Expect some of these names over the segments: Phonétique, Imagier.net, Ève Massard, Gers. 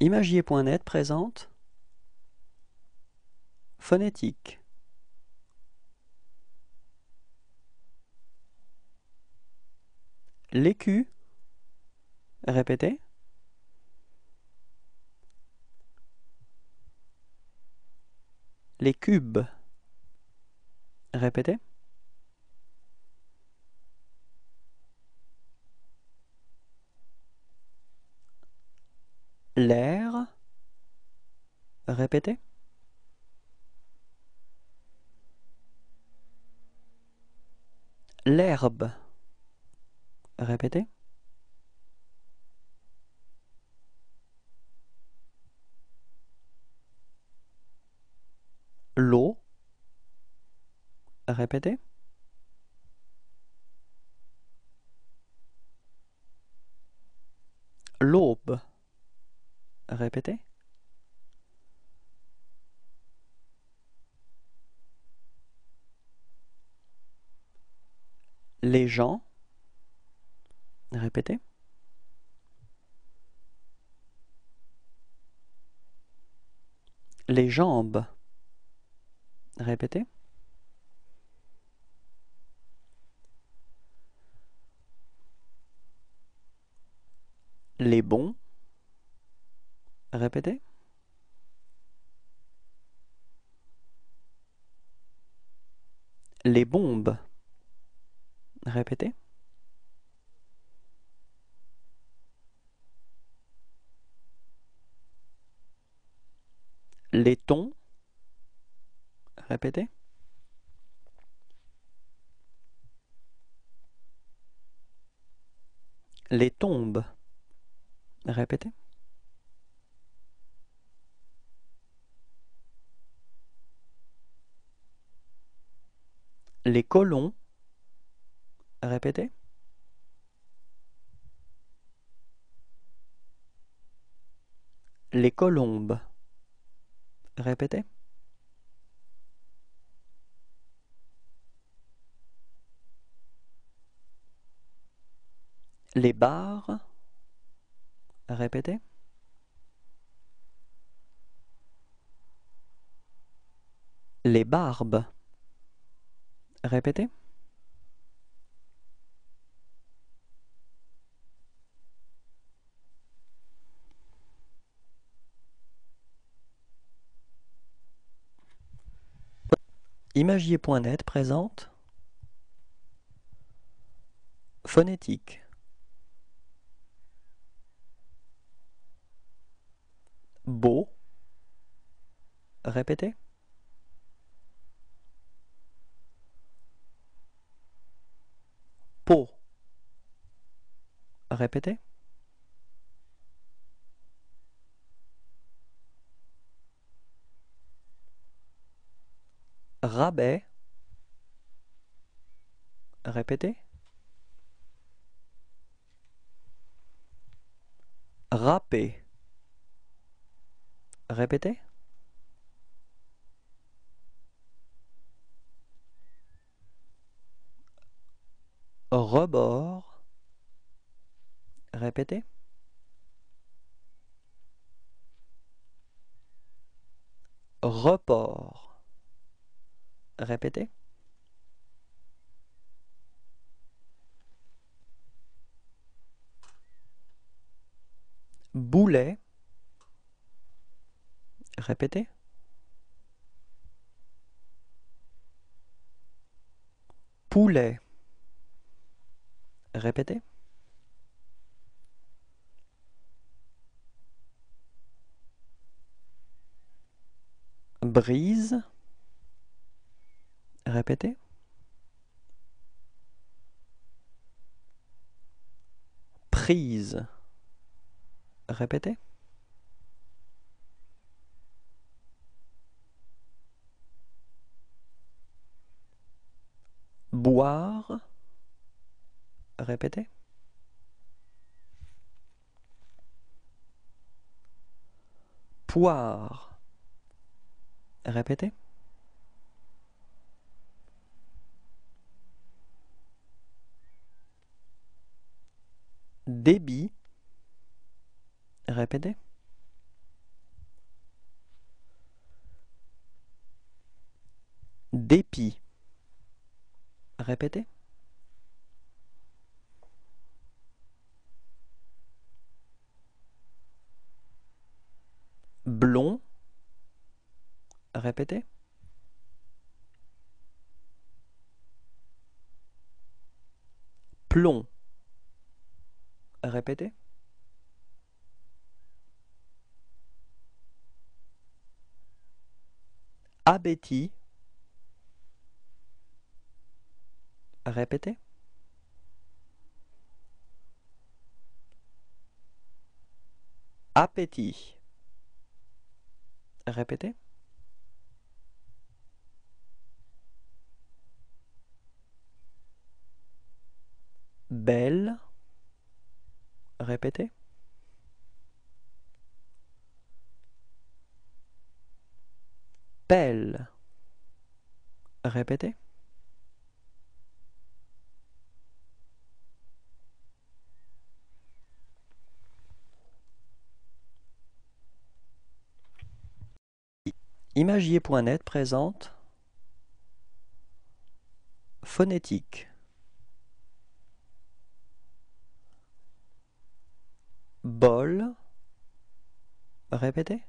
Imagier.net présente Phonétique. L'écu. Répétez. Les cubes. Répétez. L'air. Répétez. L'herbe. Répétez. L'eau. Répétez. L'aube. Répétez. Les gens. Répétez. Les jambes. Répétez. Les bons. Répétez. Les bombes. Répétez. Les tons. Répétez. Les tombes. Répétez. Les colons. Répétez. Les colombes. Répétez. Les bars. Répétez. Les barbes. Répétez. Imagier.net présente Phonétique. Beau. Répétez. Peau. Répétez. Rabais. Répétez. Râper. Répétez. Rebord. Répétez. Report. Répétez. Boulet. Répétez. Poulet. Répétez. Brise. Répétez. Prise. Répétez. Boire. Répétez. Poire. Répétez. Débit. Répétez. Répétez. Blond. Répétez. Plomb. Répétez. Abéti. Répétez. Appétit. Répétez. Belle. Répétez. Pelle. Répétez. Imagier.net présente Phonétique. Bol. Répétez.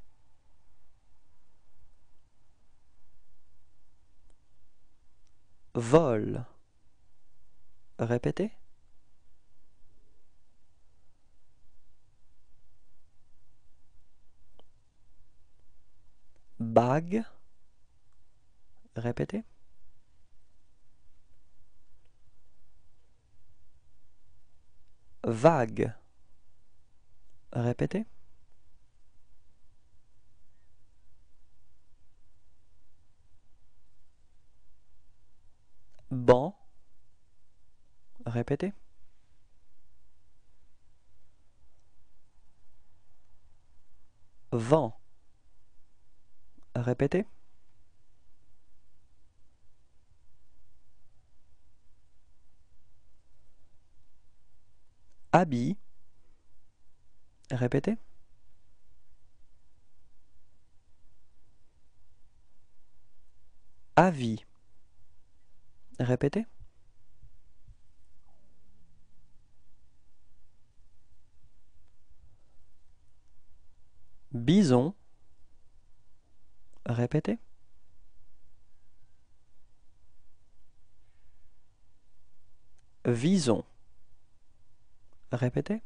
Vol. Répétez. Bague. Répétez. Vague. Répétez. Banc. Répétez. Vent. Répétez. Habit. Répétez. Avis. Répétez. Bison. Répétez. Vison. Répétez.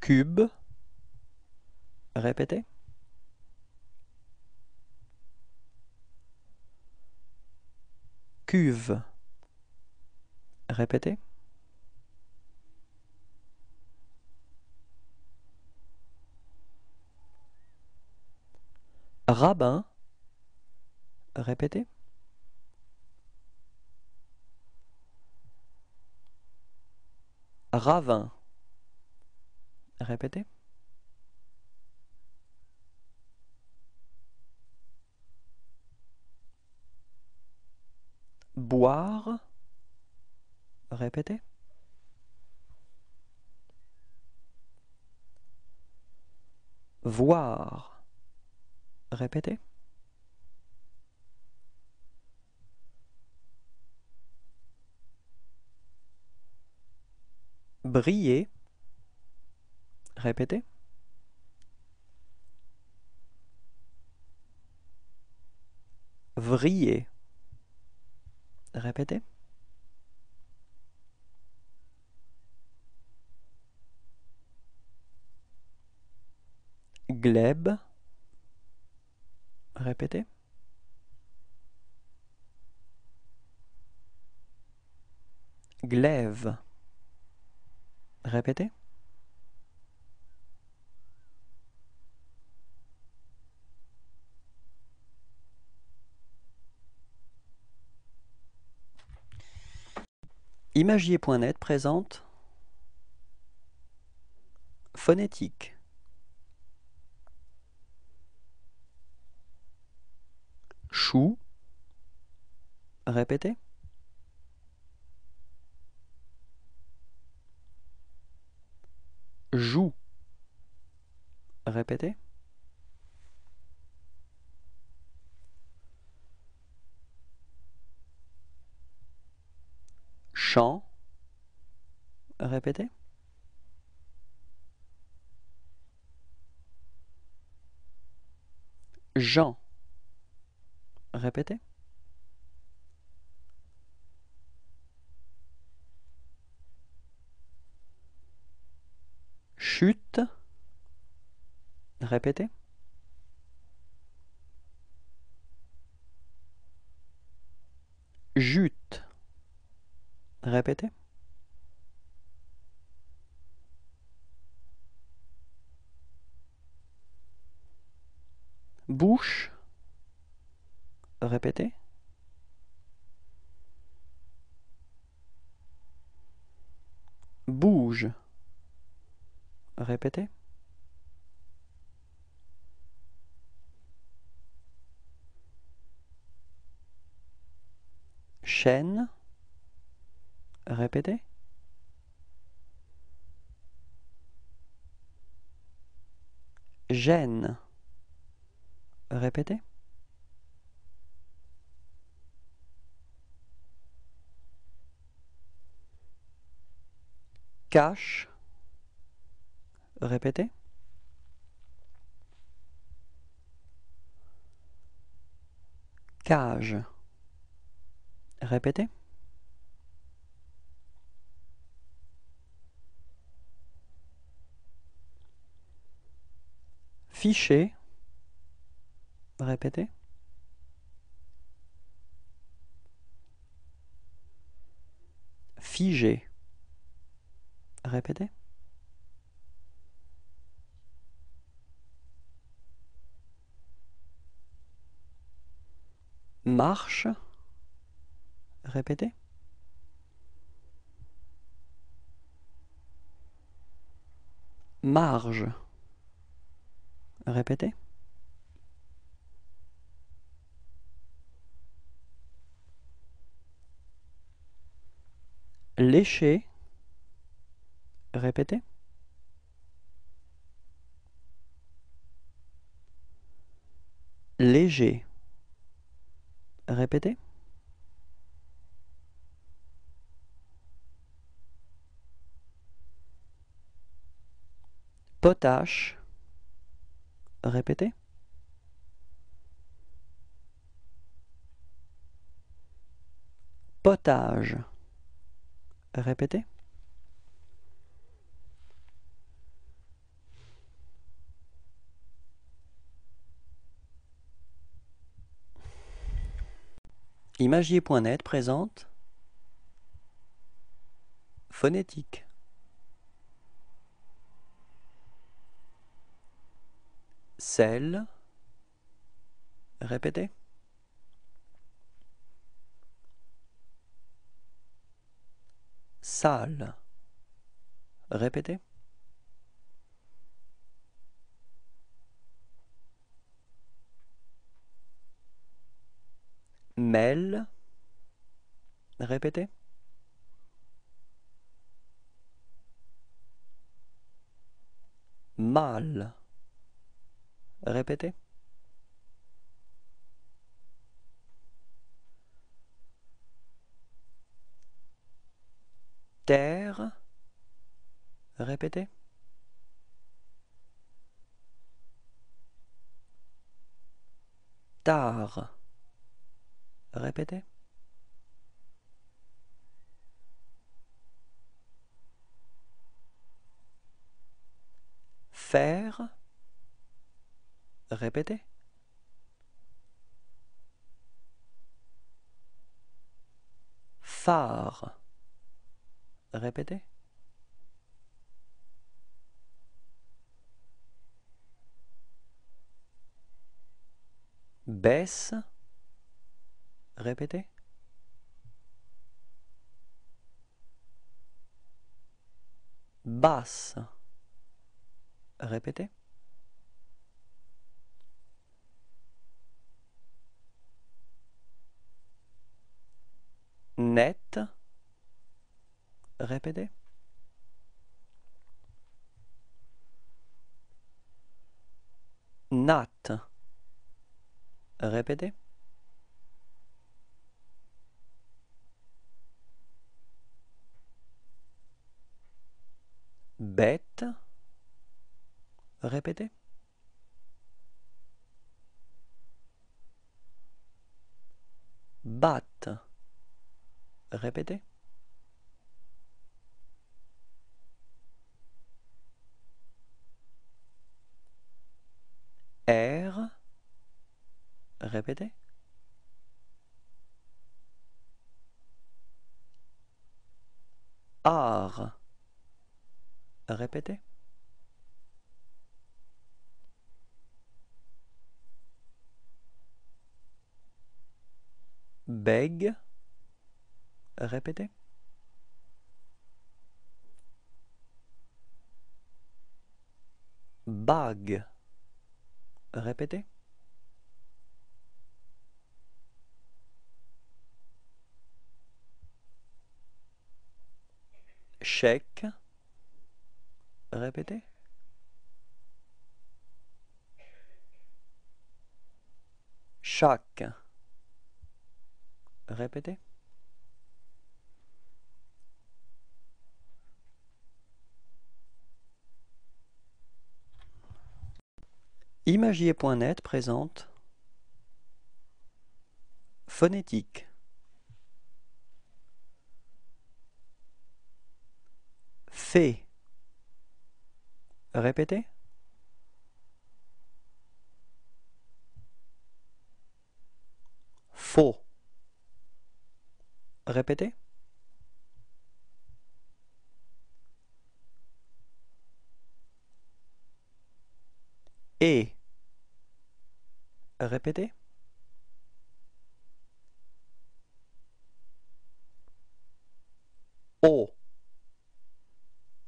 Cube. Répétez. Cuve. Répétez. Rabbin. Répétez. Ravin. Répétez. Boire. Répétez. Voir. Répétez. Briller. Répétez. Vriller. Répétez. Glèbe. Répétez. Glaive. Répétez. Imagier.net présente Phonétique. Chou. Répétez. Joue. Répétez. chant. Répétez. Jean. Répétez. Chute. Répétez. Jute. Répétez. Bouche. Répétez. Bouge. Répétez. Chaîne. Répétez. Gêne. Répétez. Cache. Répétez. Cage. Répétez. Fichier. Répétez. Figé. Répétez. Marche. Répétez. Marge. Répétez. Lécher. Répétez. Léger. Répétez. Potache. Répétez. Potage. Répétez. Imagier.net présente Phonétique. Sel. Répétez. Salle. Répétez. Mêle. Répétez. Mal. Répétez. Terre. Répétez. Tard. Répétez. Faire. Répétez. Phare. Répétez. Baisse. Répétez. Basse. Répétez. Net. Répétez. Natte. Répétez. bête. Répétez. Batte. Répétez. Air. Répétez. Art. Répétez. Bègue. Répétez. Bague. Répétez. Chèque. Répétez. Chaque. Répétez. Imagier.net présente Phonétique. Fée. Répétez. Faux. Répétez. Et. Répétez. O.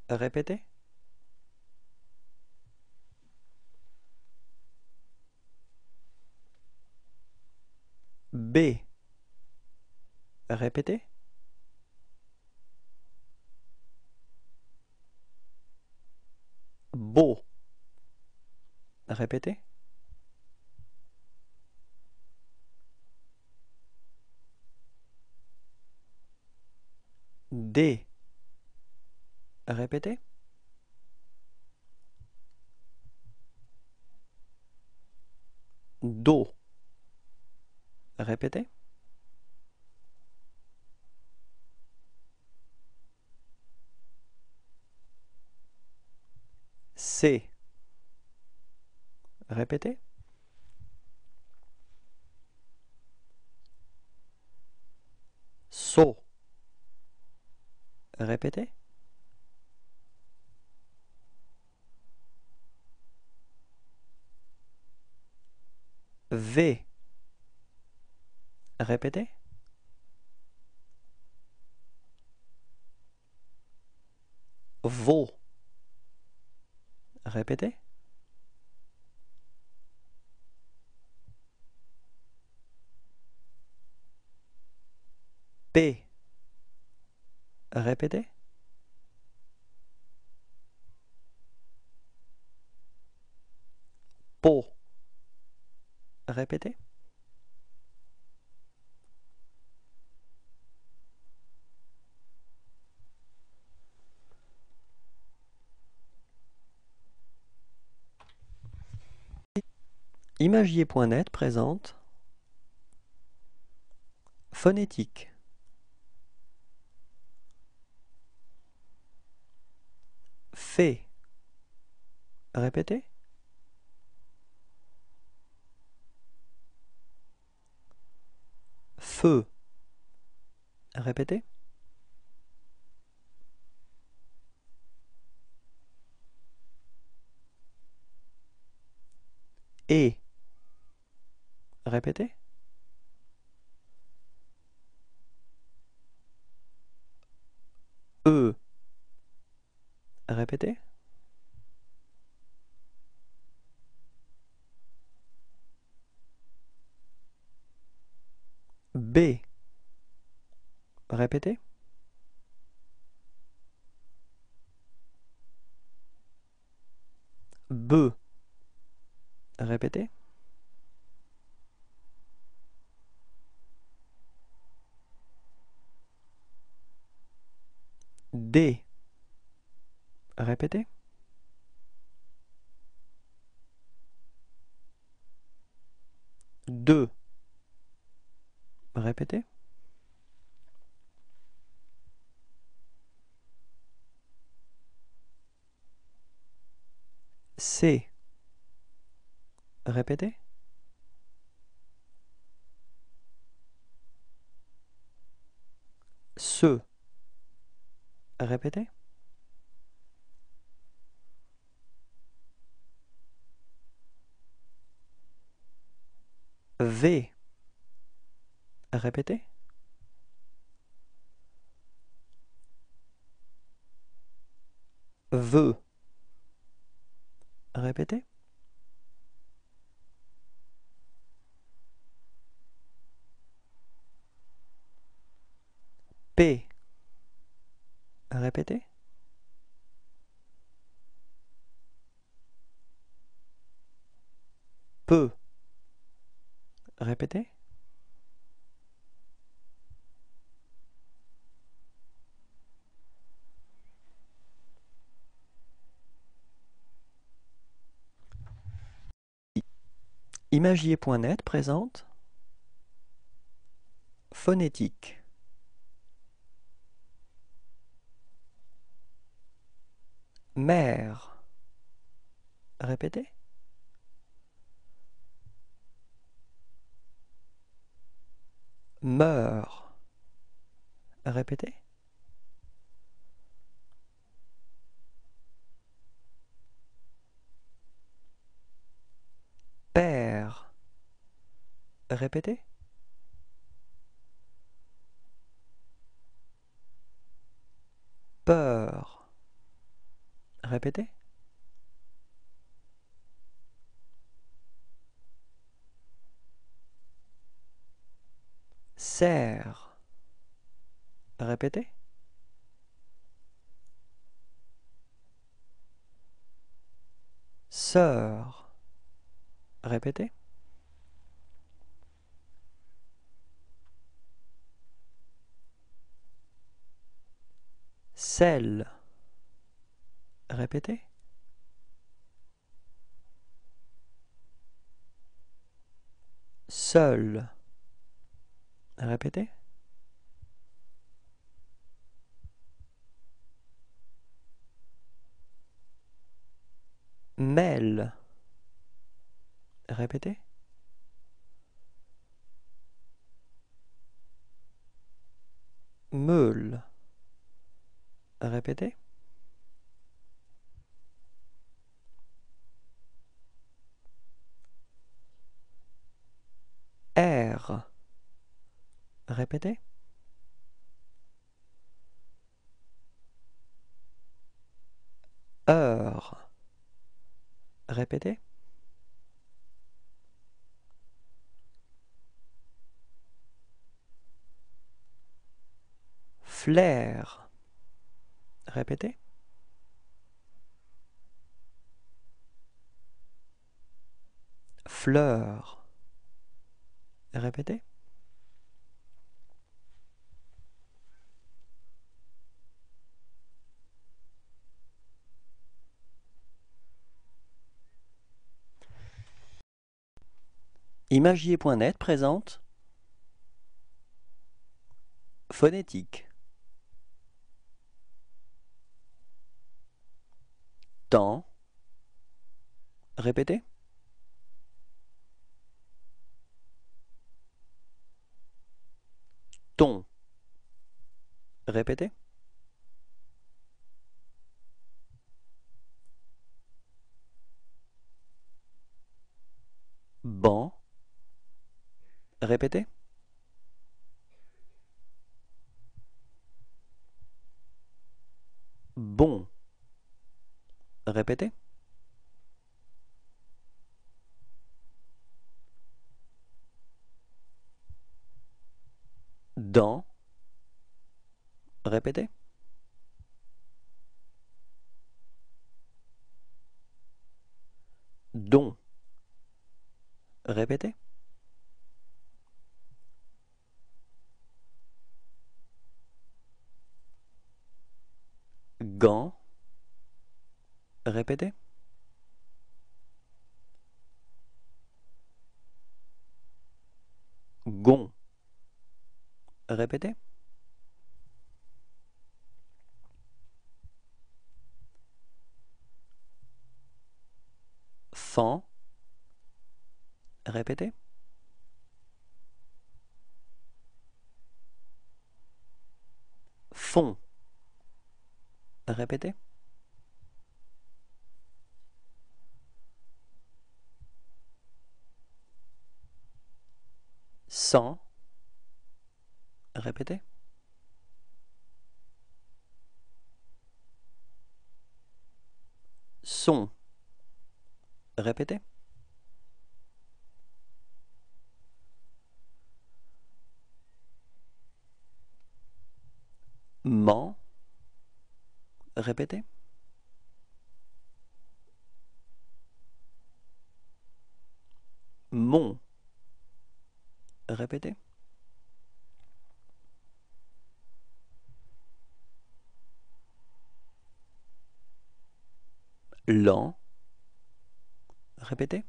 Répétez. B. Répétez. Beau. Répétez. D. Répétez. Do. Répétez. C. Répétez. So. Répétez. V. Répétez. Vaux. Répétez. P. Répétez. Po. Répétez. Imagier.net présente Phonétique. Fée. Répétez. Feu. Répétez. Et. Répétez. E. Répétez. B. Répétez. B. Répétez. D. répéter. Deux. Répéter. C. Répéter. Ce. Répéter. V. Répéter. Veut. Répéter. P. Répéter. Peu. Répéter. Imagier.net présente Phonétique. Mère. Répétez. Meurs. Répétez. Père. Répétez. Peur. Répétez. Serre. Répétez. Sœur. Répétez. Sel. Répétez. Seul. Répétez. Mêle. Répétez. Meule. Répétez. R. Répétez. Heure. Répétez. Flair. Répétez. Fleur. Répétez. Imagier.net présente Phonétique. Temps. Répétez. Ton. Répétez. Banc. Répétez. Bon. Répétez. Dans. Répétez. Don. Répétez. Gant. Répétez. Gon. Répétez. Fan. Répétez. Fond. Répétez. Sans. Répétez. Son. Répétez. Ment. Répétez. Mon. Répétez. Lent. Répétez.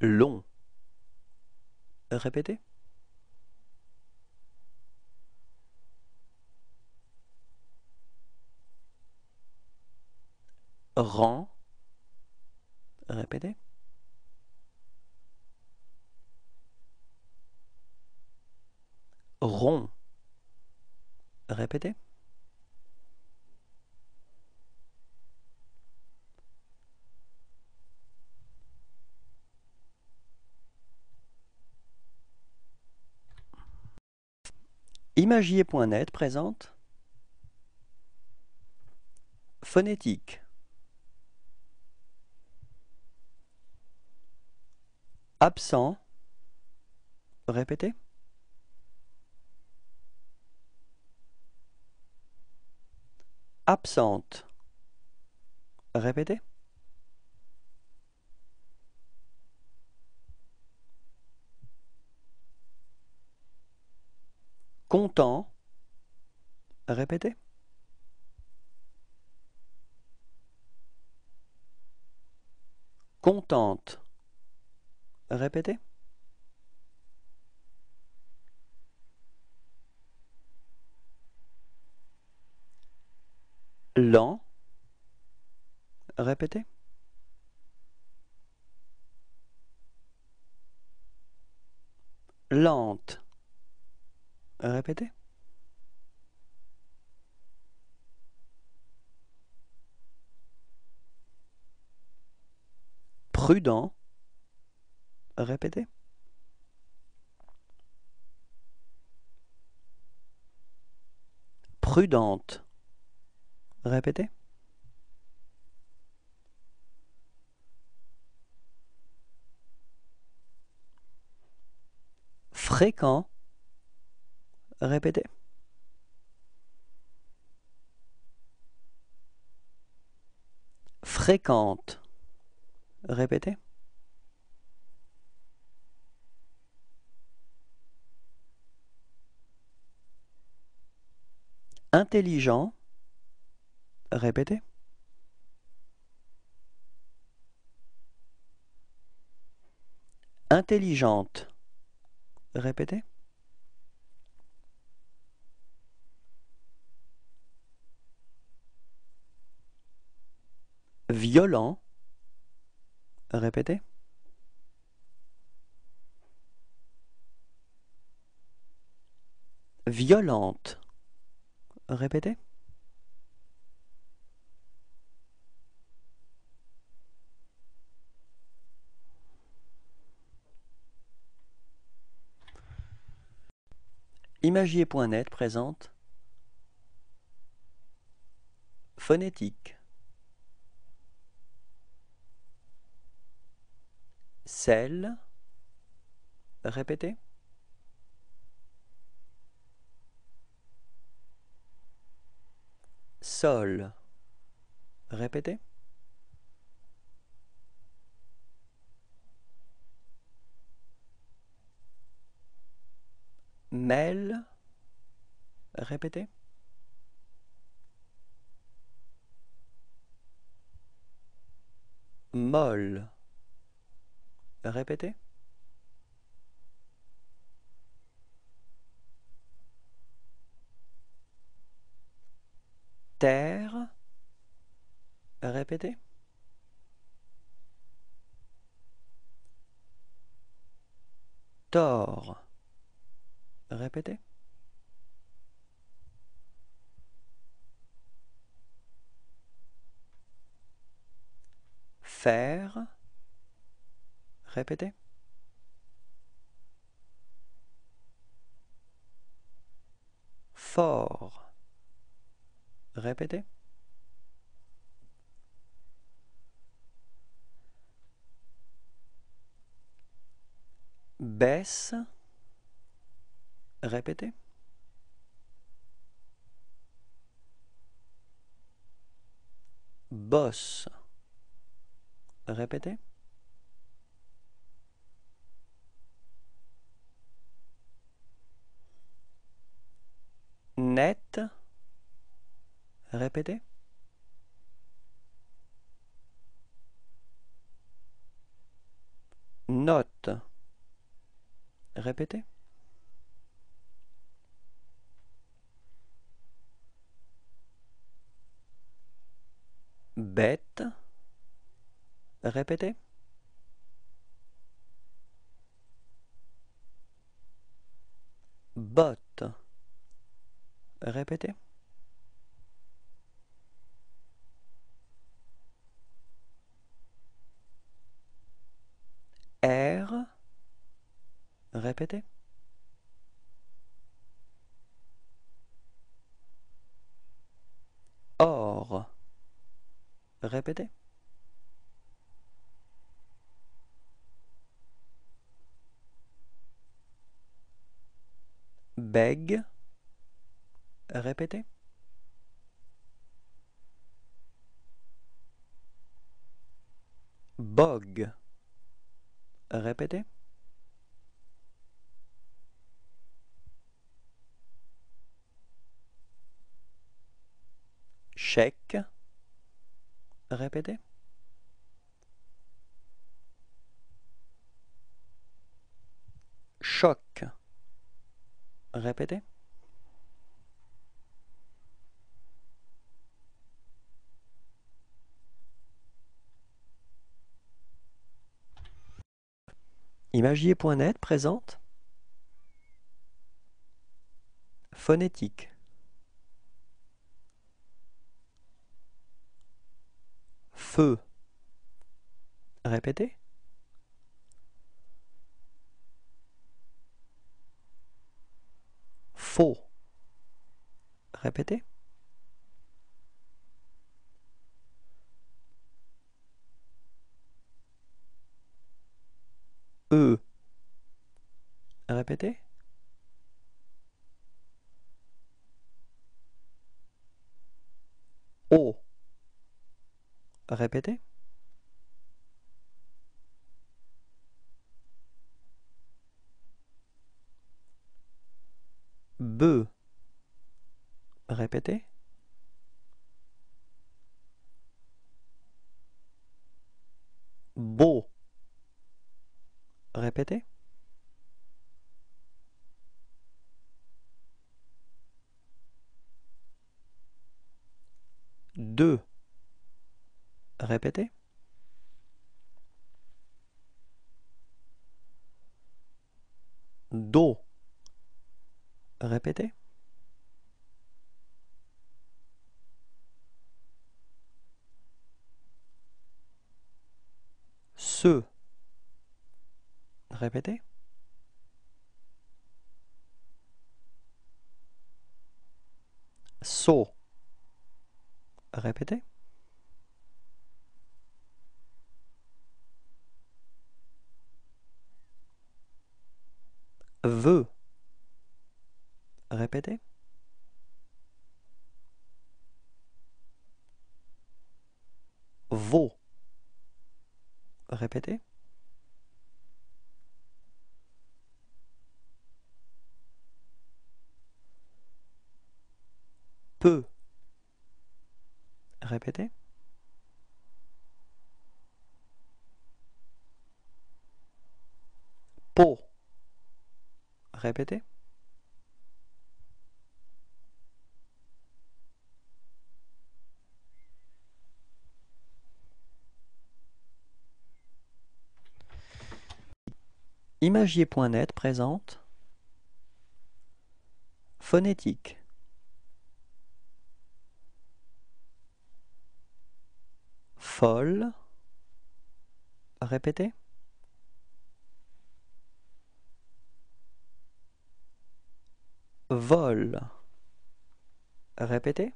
Long. Répétez. Rang. Répétez. Rond. Répétez. Imagier.net présente Phonétique, absent, répétez, absente, répétez, content, répétez, contente, répétez. Lent. Répétez. Lente. Répétez. Prudent. Répétez. Prudente. Répétez. Fréquent. Répétez. Fréquente. Répétez. Intelligent. Répétez. Intelligente. Répétez. Violent. Répétez. Violente. Répétez. Imagier.net présente Phonétique, celle, répétez, sol, répétez, mêle, répéter? Molle. Répétez. Terre. Répétez. Tort. Répétez. Faire. Répétez. Fort. Répétez. Baisse. Répétez. Bosse. Répétez. Net. Répétez. Note. Répétez. Bête. Répétez. Botte. Répétez. Air. Répétez. Or. Répétez. Bègue. Répétez. Bog. Répétez. Chèque. Répétez. Choc. Répétez. Imagier.net présente Phonétique. Feu. Répétez. Faux. Répétez. E. Répétez. O. Répétez. Be. Répétez. Beau. Répétez. Deux. Répétez. Do. Répétez. Ce. Répétez. Saut. Répétez. Veut. Répétez. Vaut. Répétez. peut répéter. Pot. Répéter. Imagier.net présente Phonétique. Folle. Répétez. Vol. Répétez.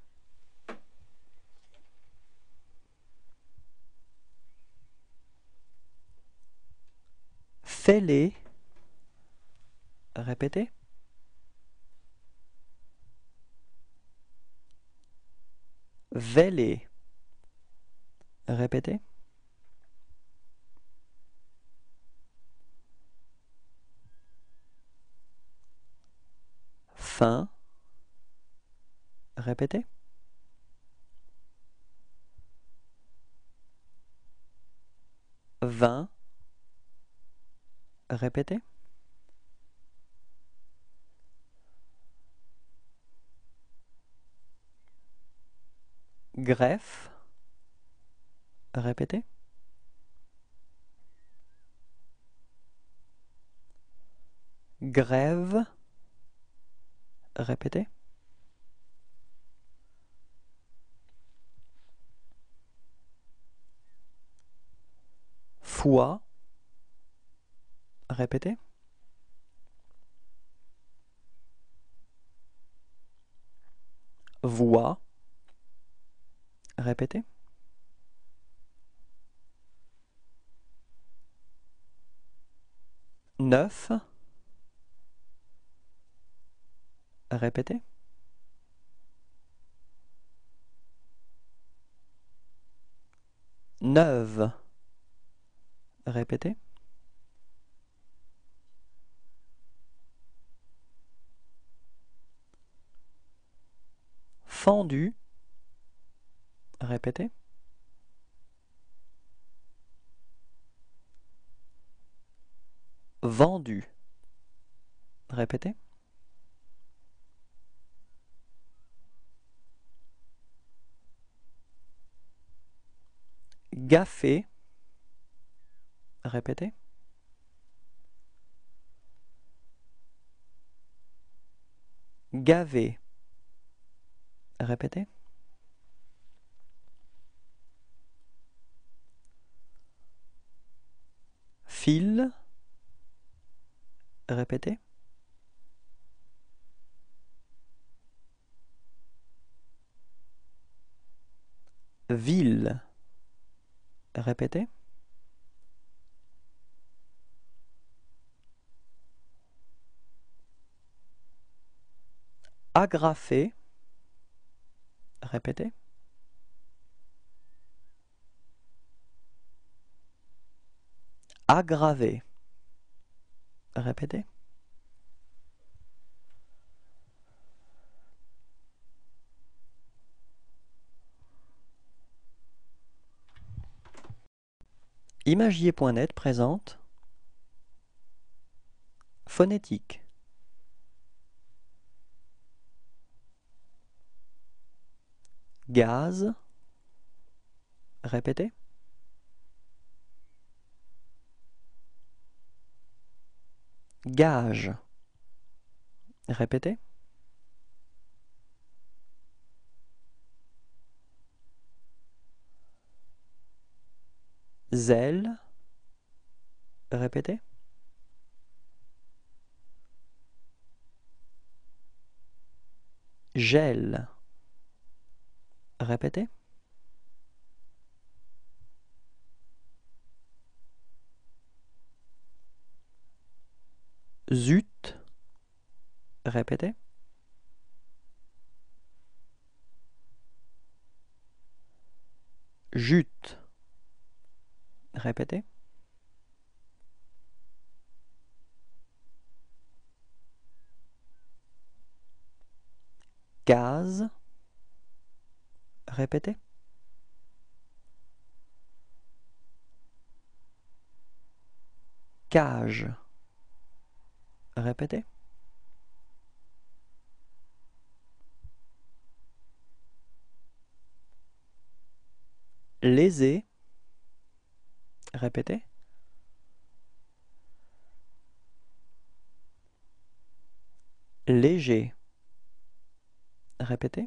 Fêlé. Répétez. Vêlé. Répétez. Fin. Répétez. Vin. Répétez. Greffe. Répétez. Grève. Répétez. Foi. Répétez. Voix. Répétez. Neuf. Répétez. Neuve. Répétez. Fendu. Répétez. Vendu. Répétez. Gaffé. Répétez. Gavé. Répétez. Fil. Répétez. Ville. Répétez. Agrafé. Répétez. Aggravé. Répétez. Imagier.net présente Phonétique. Gaz. Répétez. Gage. Répétez. Zèle. Répétez. Gel. Répétez. Zut. Répétez. Jute. Répétez. Case. répéter. Cage. Répétez. Léser. Répétez. Léger. Répétez.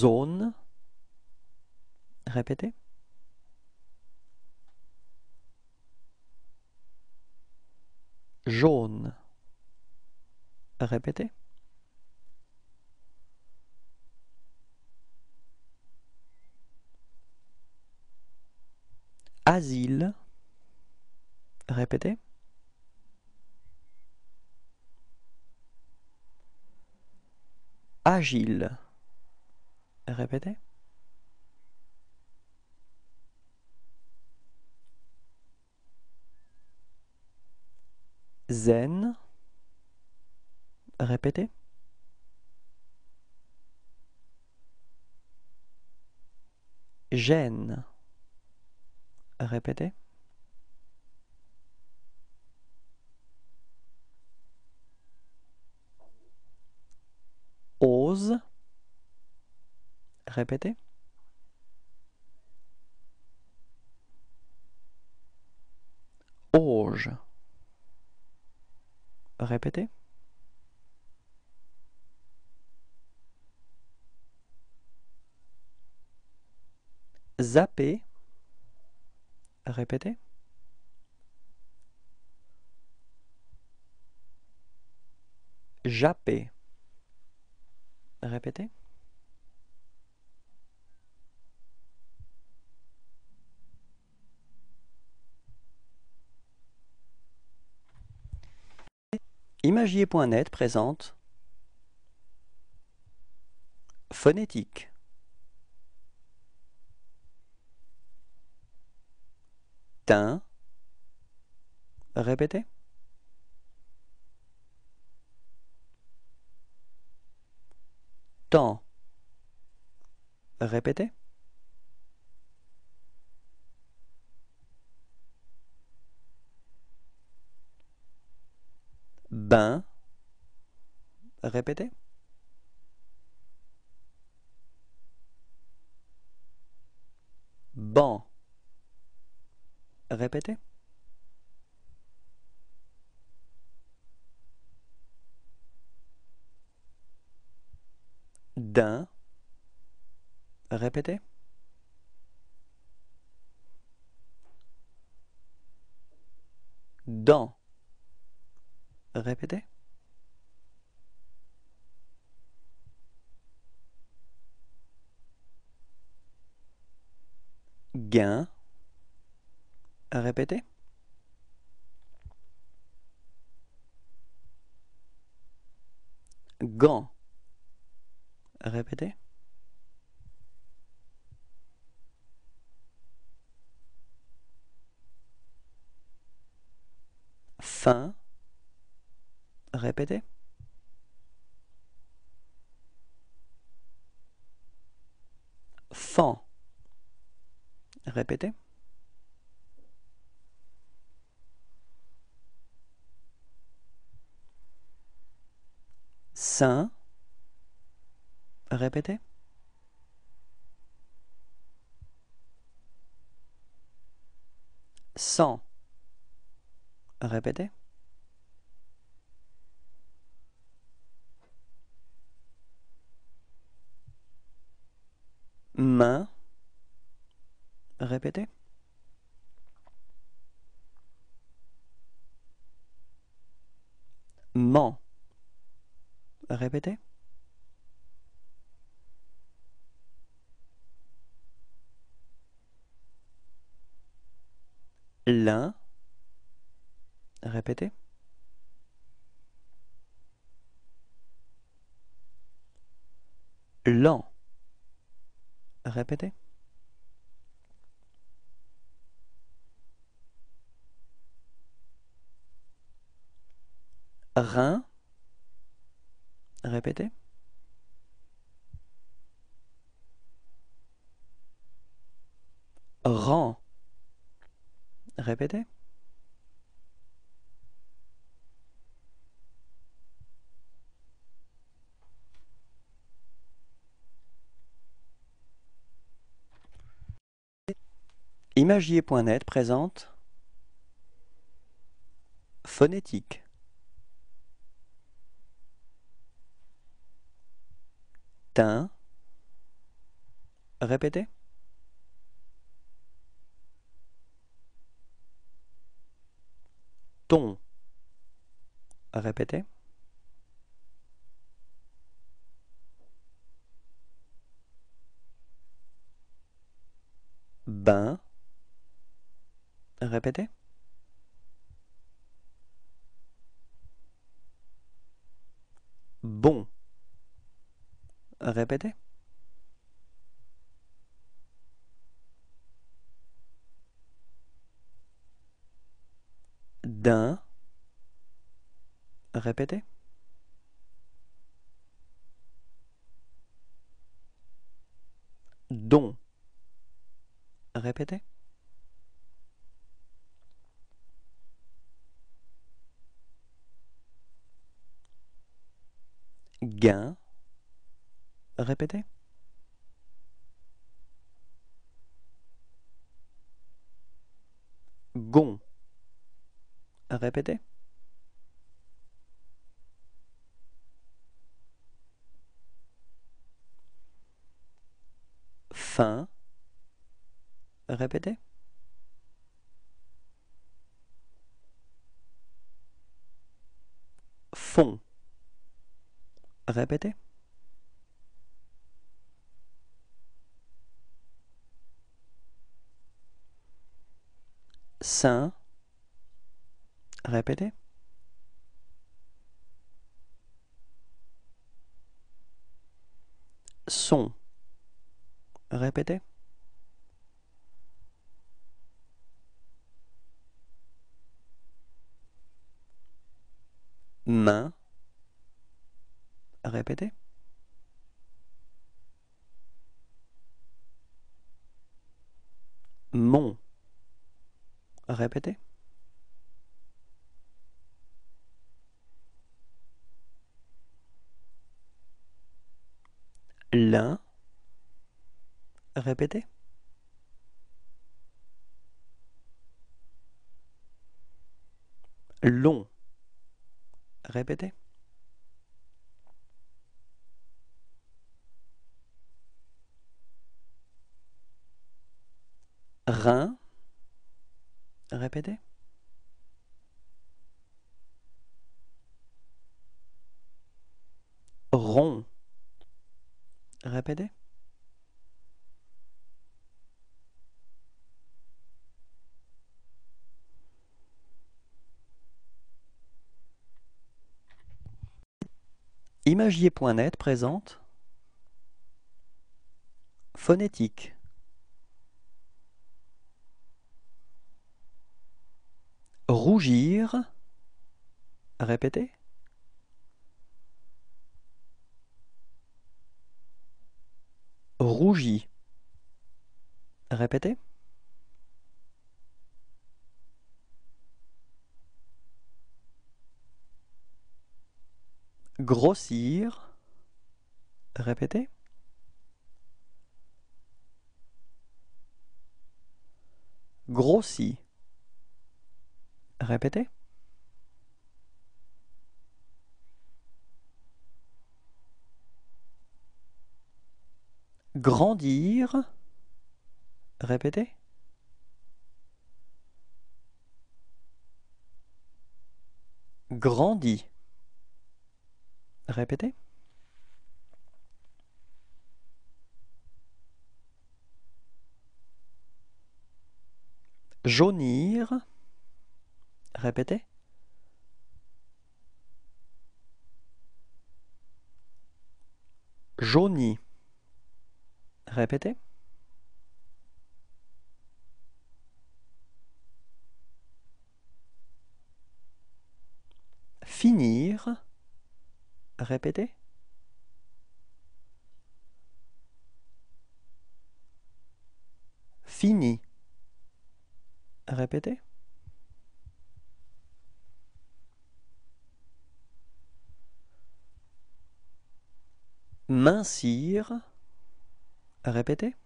Zone. Répétez. Jaune. Répétez. Asile. Répétez. Agile. Répétez. Zen. Répétez. Gêne. Répétez. Ose. Répétez. Auge. Répétez. Zapper. Répétez. Japper. Répétez. Imagier.net présente Phonétique. Teint. Répétez. Temps. Répétez. Bain. Répétez. Banc. Répétez. D'un. Répétez. Dans. Répétez. Gain. Répétez. Gant. Répétez. Fin. Répétez. Fan. Répétez. Sein. Répétez. Sang. Répétez. Main. Répétez. Ment. Répétez. L'un. Répétez. L'an. Répétez. rein. Répétez. Rang. Répétez. Imagier.net présente Phonétique. Teint. Répétez. Ton. Répétez. Bain. Répétez. Bon. Répétez. D'un. Répétez. Don. Répétez. Gain. Répétez. Gon. Répétez. Fin. Répétez. Fond. Répétez. Sein. Répétez. Son. Répétez. Main. Répétez. Mon. Répétez. L'un. Répétez. Long. Répétez. Rein. Répétez. Rond. Répétez. Imagier.net présente Phonétique. Rougir. Répétez. Rougi. Répétez. Grossir. Répétez. Grossi. Répétez. Grandir. Répétez. Grandi. Répétez. Jaunir. Répétez. Jauni. Répétez. finir, répétez. Fini, répétez. Mincir, répétez.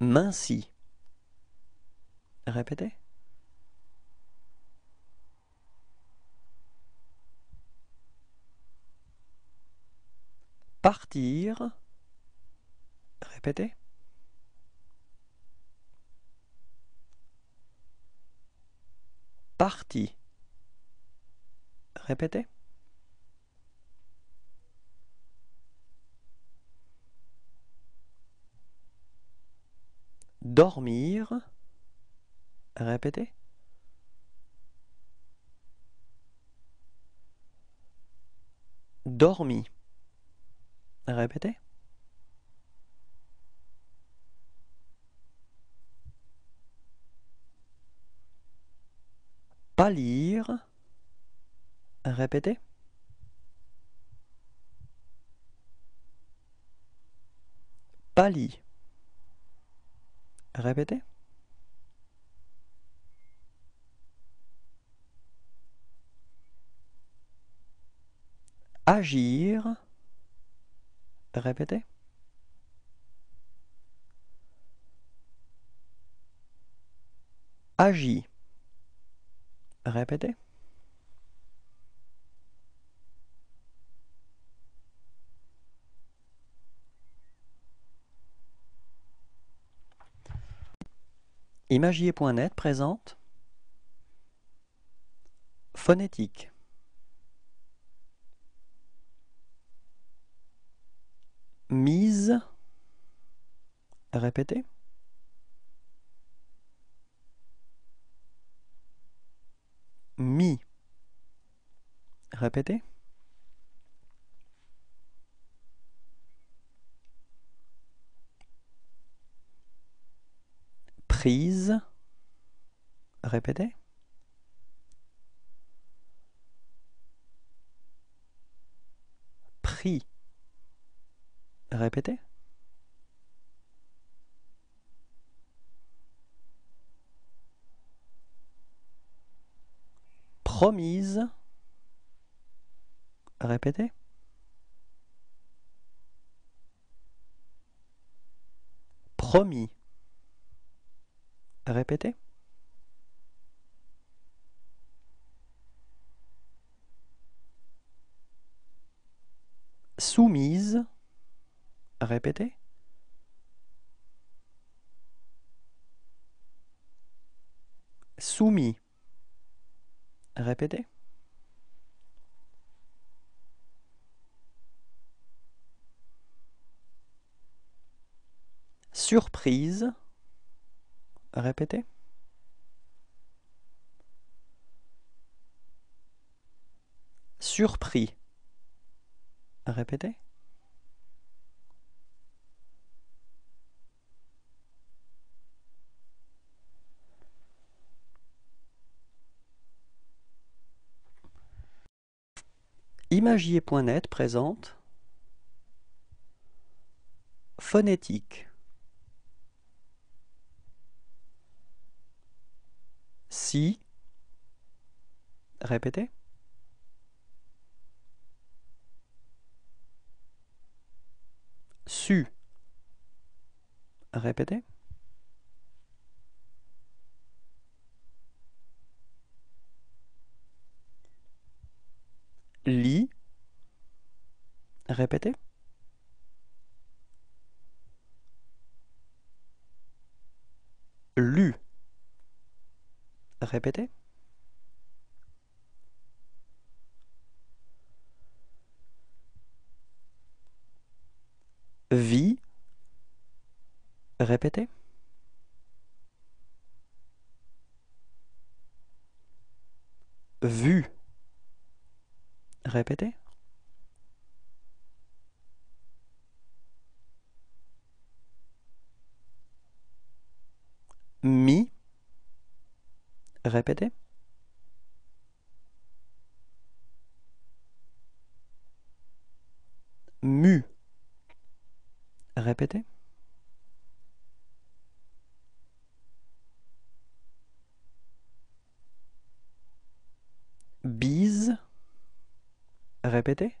Minci, répétez. Partir, répétez. Parti, répétez. Dormir, répétez. Dormi, répétez. Pâlir, répétez. Pâli, répétez. Agir, répétez. Agis, répétez. Imagier.net présente Phonétique. Mise, répétez. Mi, répétez. Prise, répétez. Prix, répétez. Promise, répétez. Promis, répétez. Soumise, répétez. Soumis, répétez. Surprise, répétez. Surpris, répétez. Imagier.net présente Phonétique. Si, répétez. Su, répétez. Lit, répétez. Lu, répétez. Vie, répétez. Vue, répétez. Mi, Répétez. Mu. Répétez. Bise. Répétez.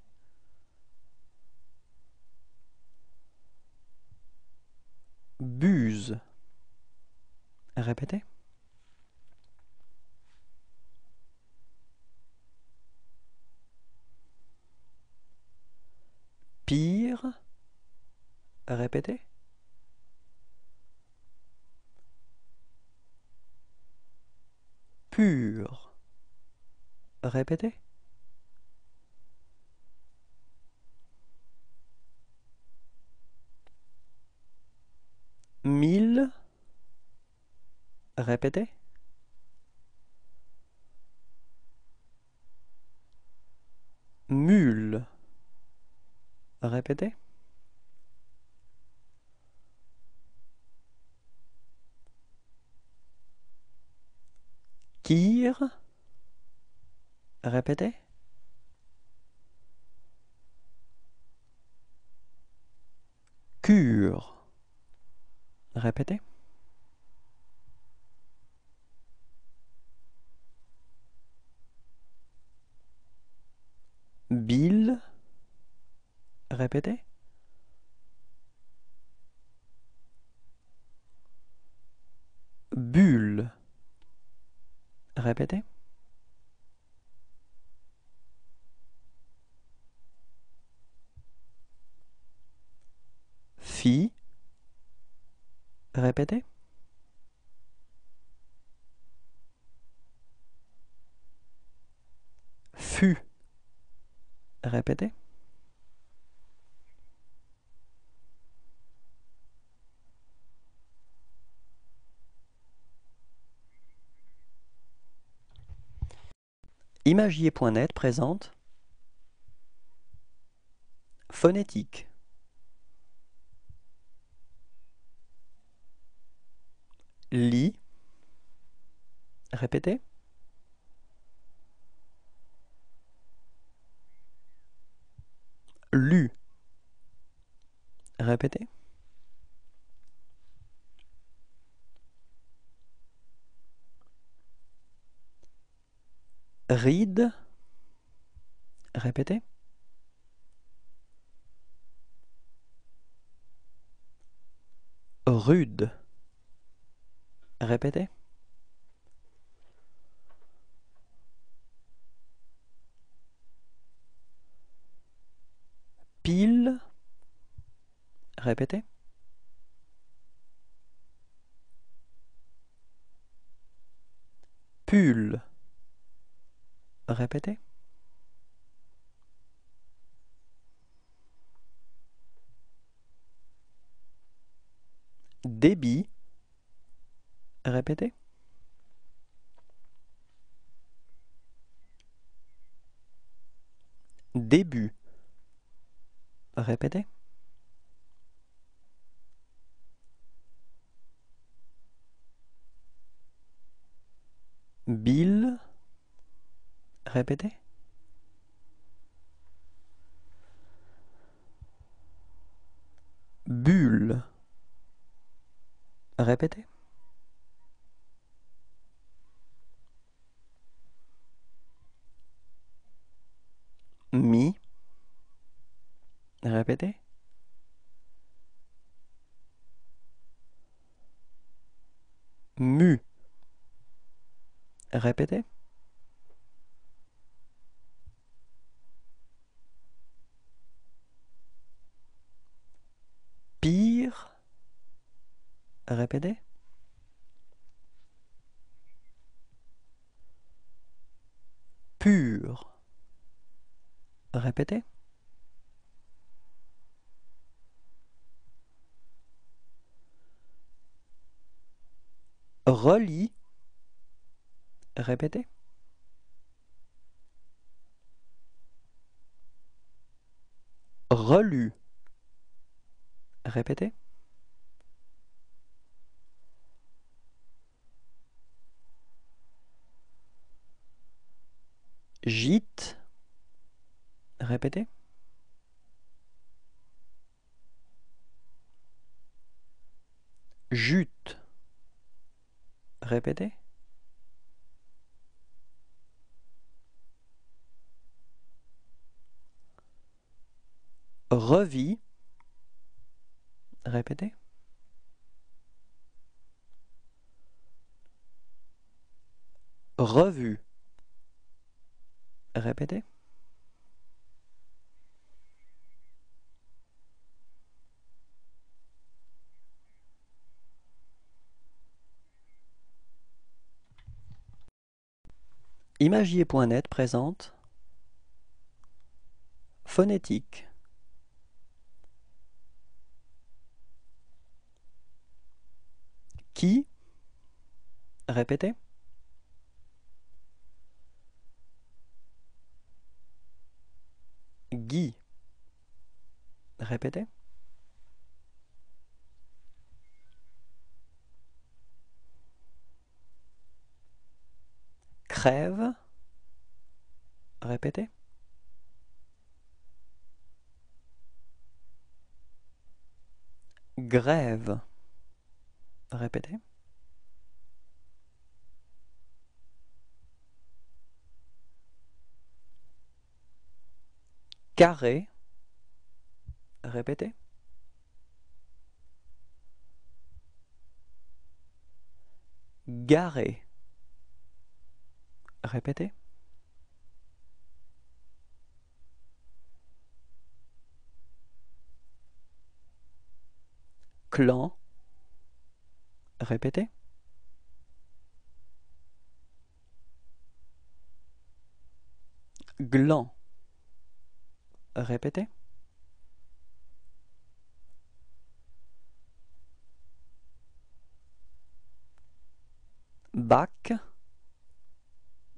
Buse. Répétez. Pire. Répétez. Pur. Répétez. Mille. Répétez. Mule. Répétez. Kir. Répétez. Cure. Répétez. Bill. Répétez. Bulle. Répétez. Fille. Répétez. Fut. Répétez. Imagier.net présente Phonétique. Lit. Répétez. Lu. Répétez. Ride. Répétez. Rude. Répétez. Pile. Répétez. Pull. Répétez. Débit. Répétez. Début. Répétez. Bill. Répétez. Bulle. Répétez. Mi. Répétez. Mu. Répétez. Pire. Répétez. Pur. Répétez. Relis. Répétez. Relu. Répétez. Gîte. Répétez. Jute. Répétez. Revis. Répétez. Revue. Répétez. Imagier.net présente Phonétique. Qui? Répétez. Guy. Répétez. Crève. Répétez. Grève. Répétez. Carré. Répétez. Garé. Répétez. Clan. Répétez. Gland. Répétez. Bac.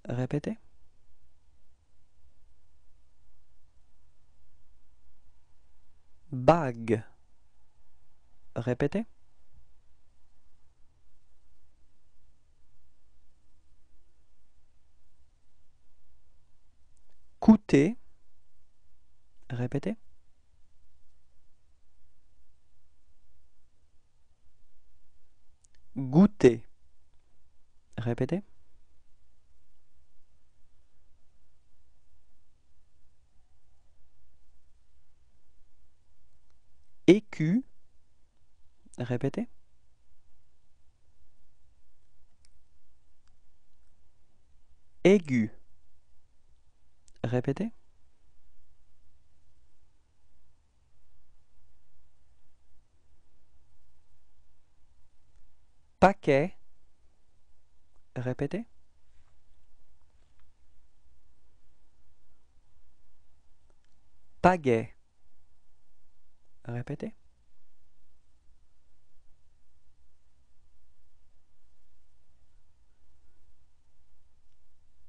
Répétez. Bague. Répétez. Coûter. Répétez. Goûter. Répétez. Écu. Répétez. Aigu. Répétez. Paquet. Répétez. Pagaie. Répétez.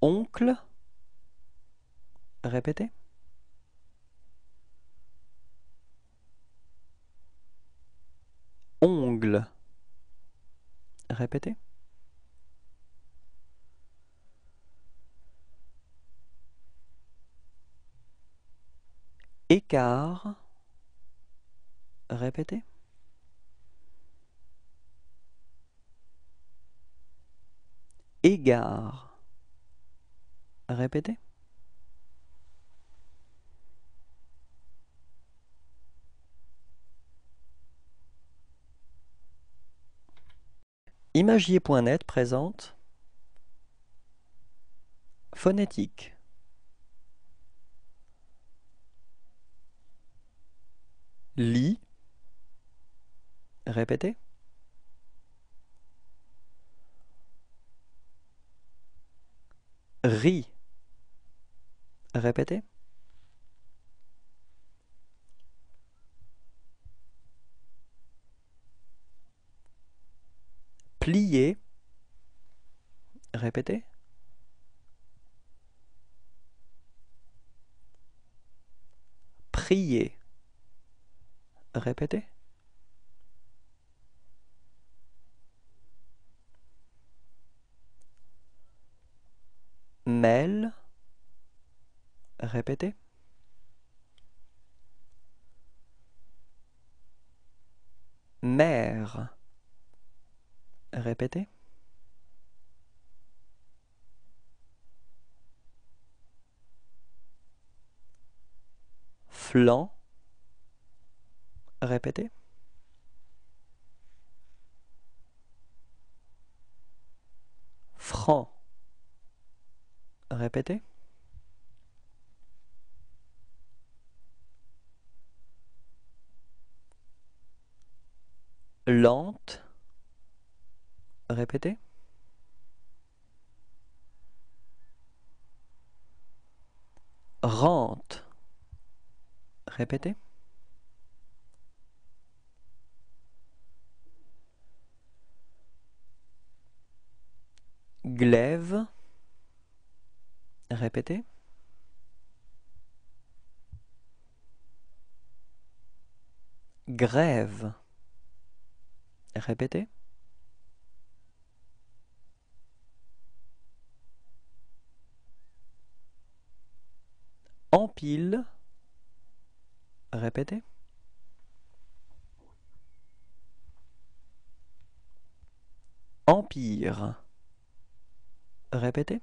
Oncle. Répétez. Ongle. Répétez. Écart. Répétez. Égard. Répétez. Imagier.net présente Phonétique. Lit. Répétez. Rit. Répétez. Plier. Répétez. Prier. Répétez. Mêle. répéter. Mère. Répétez. Flanc. Répétez. Franc. Répétez. Lente. Répétez. Rente. Répétez. Glaive. Répétez. Grève. Répétez. Empile. Répétez. Empire. Répétez.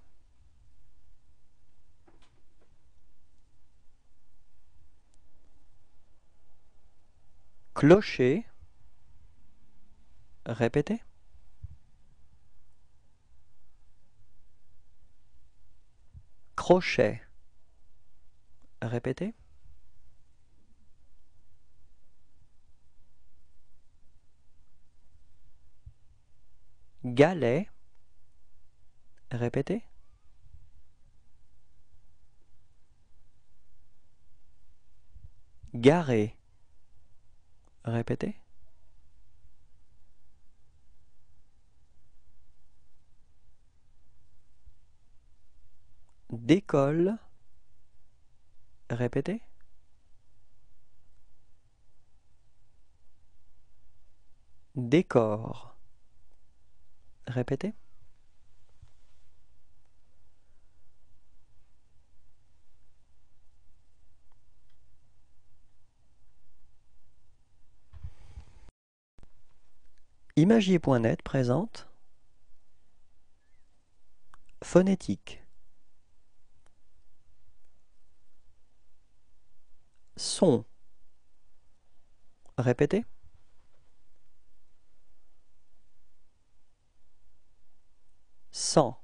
Clocher. Répétez. Crochet. Répétez. Galet. Répétez. Garé. Répétez. Décolle. Répétez. Décor. Répétez. Imagier.net présente Phonétique. Son. Répétez. Sans.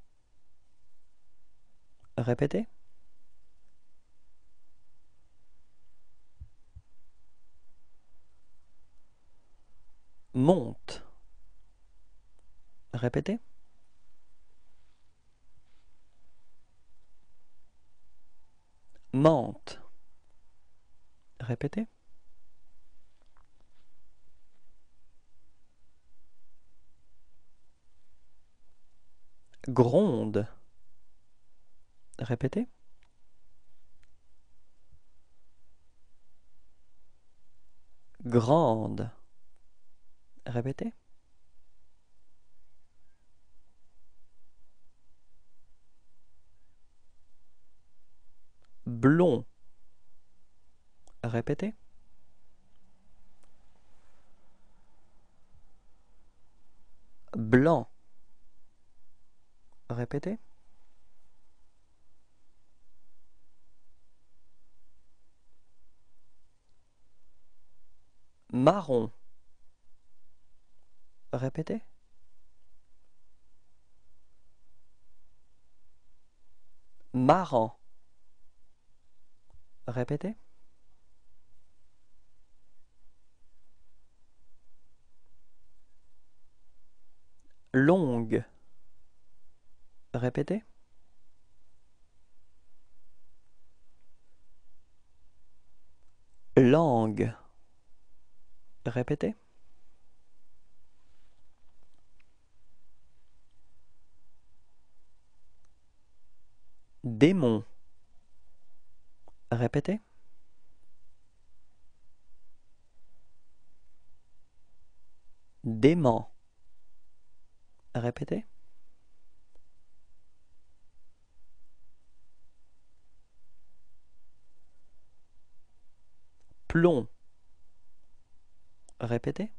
Répétez. Monte. Répétez. Mente. Répétez. Gronde. Répétez. Grande. Répétez. Blond. Répétez. Blanc. Répétez. Marron. Répétez. Marrant. Répétez. Longue. Répétez. Langue. Répétez. Démon. Répétez. Dément. Répétez. Plomb. Répétez.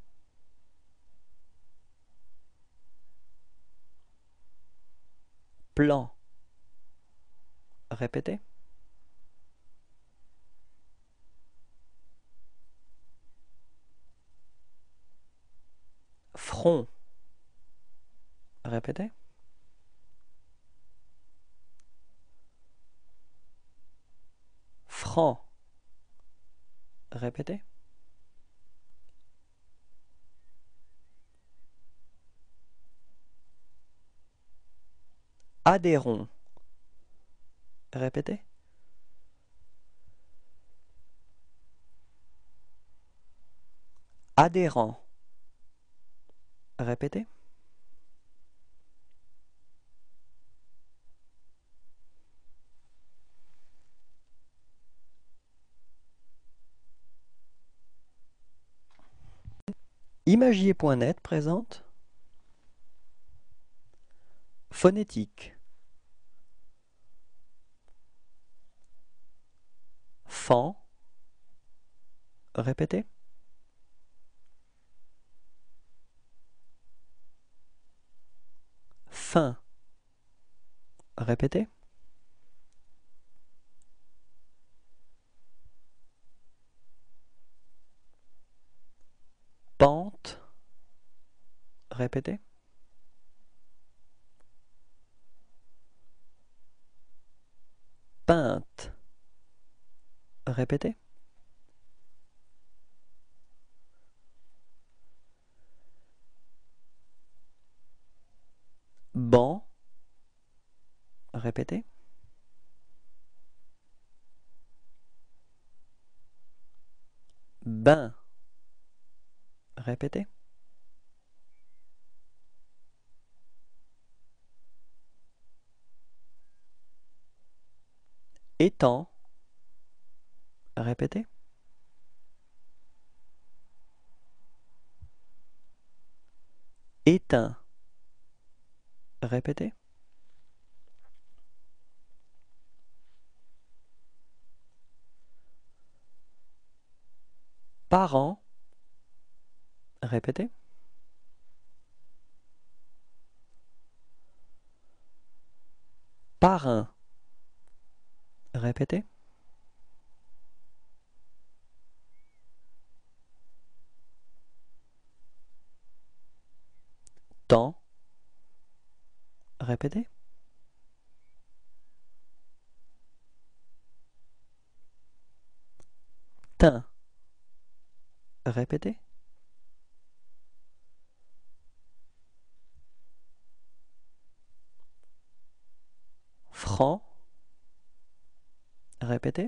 Plan. Répétez. Front. Répétez. Franc. Répétez. Adhérons. Répétez. Adhérent. Répétez. Imagier.net présente Phonétique. Fan. Répétez. Fin. Répétez. Pente. Répétez. Peinte. Répétez. Banc. Répétez. Bain. Répétez. Étang. Répétez. Éteint. Répétez. Parent. Répétez. Parrain. Répétez. Temps. Répétez. Teint. Répétez. Franc. Répétez.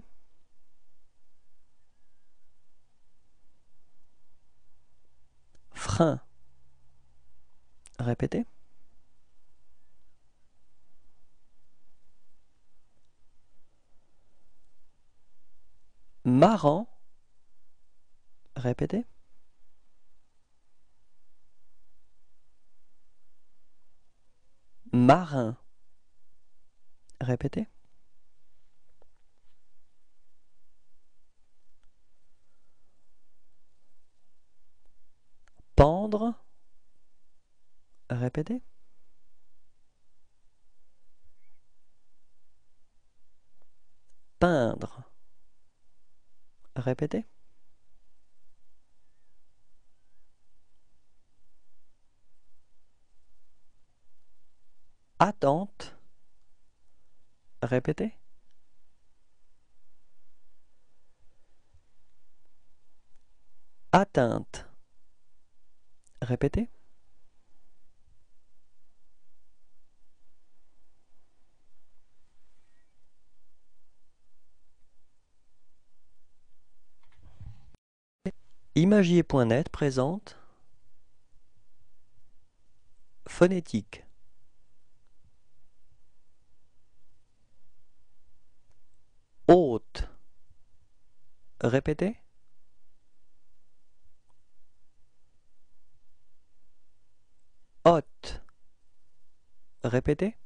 Frein. Répétez. Marrant. Répétez. Marin. Répétez. Pendre. Répétez. Peindre. Répétez. Attente. Répétez. Atteinte. Répétez. Imagier.net présente Phonétique. Hôte. Répétez. Hôte. Répétez.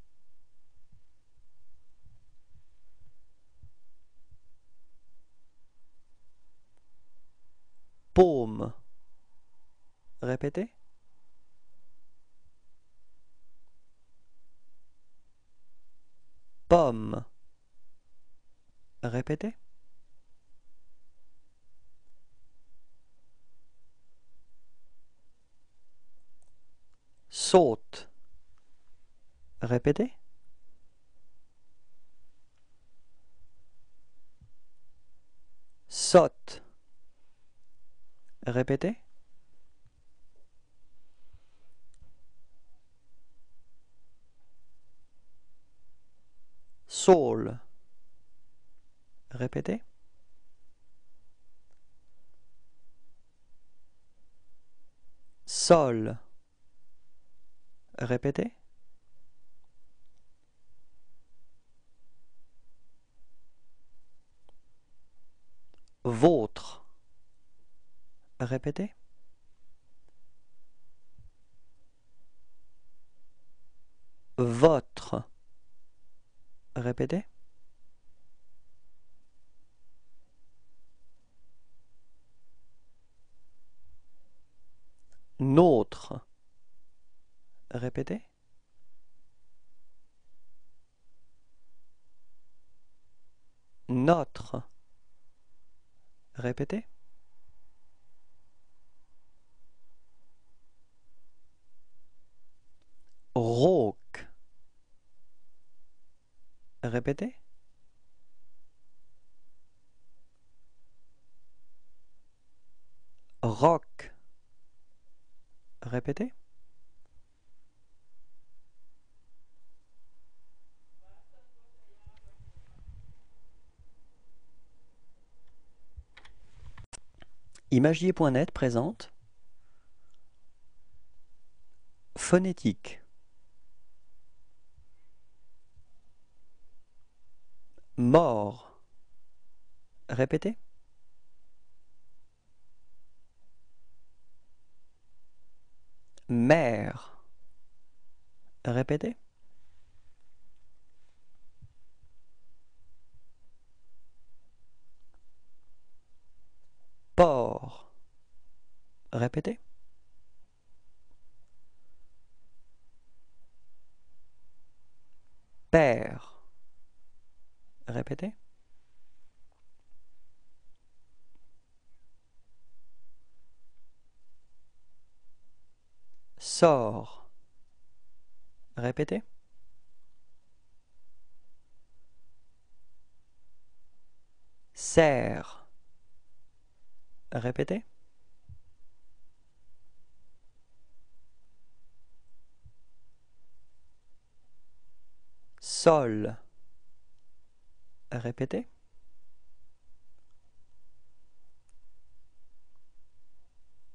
paume. Répétez. Pomme. Répétez. Saute. Répétez. Saute. Répétez. Sol. Répétez. Sol. Répétez. Votre. Répétez. Votre. Répétez. Notre. Répétez. Notre. Répétez. Rauque. Répétez. Roc. Répétez. Imagier.net présente Phonétique, mort, répétez, mère, répétez, port, répétez. Père, répétez. Sort, répétez. Serre. Répétez. Sol. Répétez.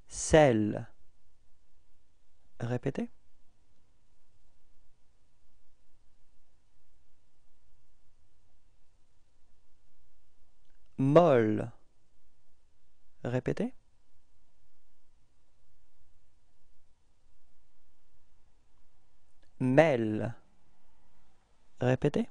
Sel. Répétez. Molle. Répétez. Mêle. Répétez.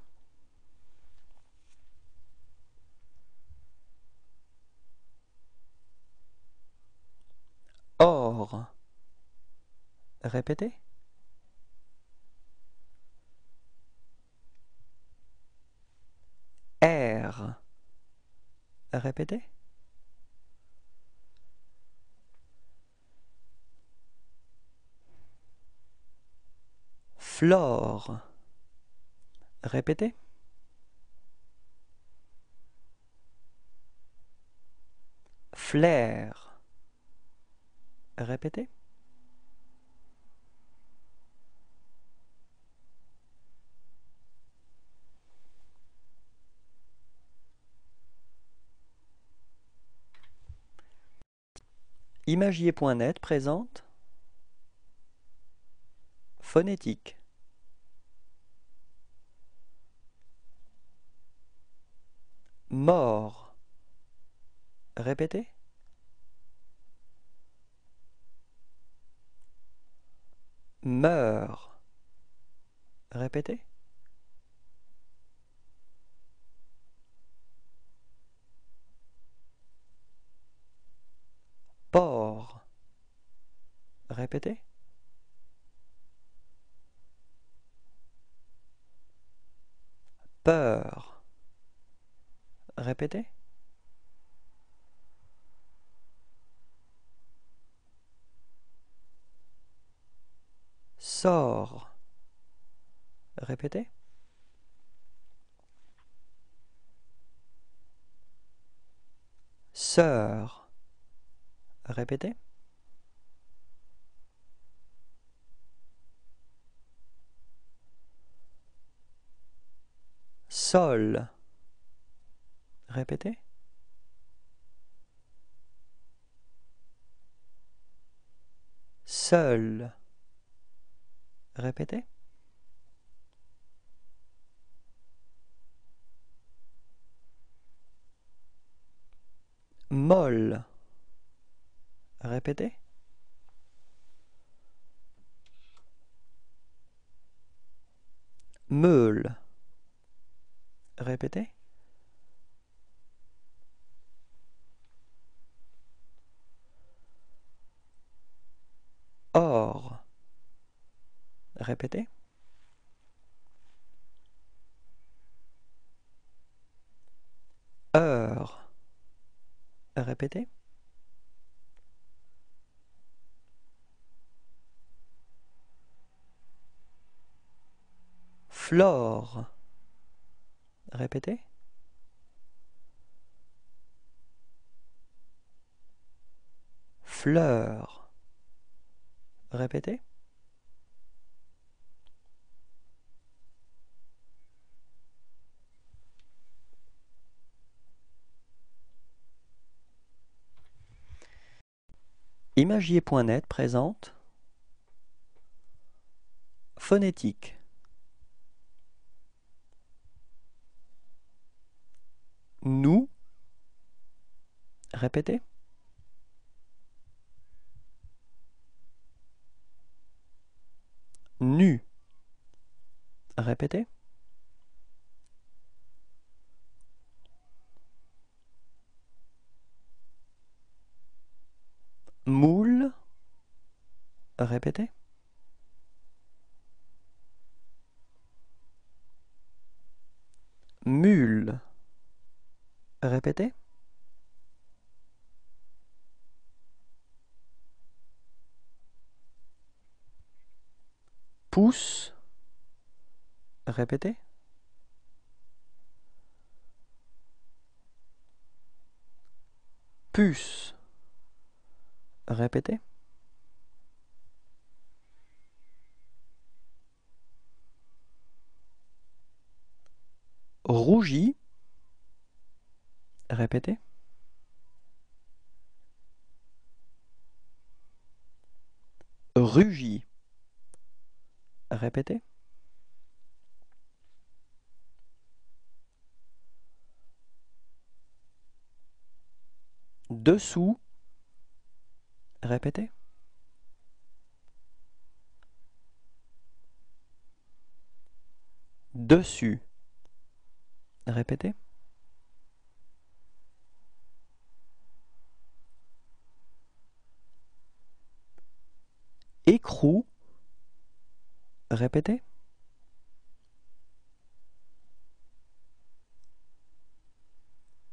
Or. Répétez. Air. Répétez. Flore. Répétez. Flair. Répétez. Imagier.net présente Phonétique. Mort. Répétez. Meurt. Répétez. Répétez. Peur. Répétez. Sort. Répétez. Sœur. Répétez. Sol. Répétez. Seul. Répétez. Molle. Répétez. Meule. Répétez. Or. Répétez. Heure. Répétez. Flore. Répétez. Fleur. Répétez. Imagier.net présente Phonétique. Nous. Répétez. Nu. Répétez. Moule. Répétez. Mule. Répétez. Pouce. Répétez. Puce. Répétez. Rougis. Répétez. Rugit. Répétez. Dessous. Répétez. Dessus. Répétez. Écrou. Répétez.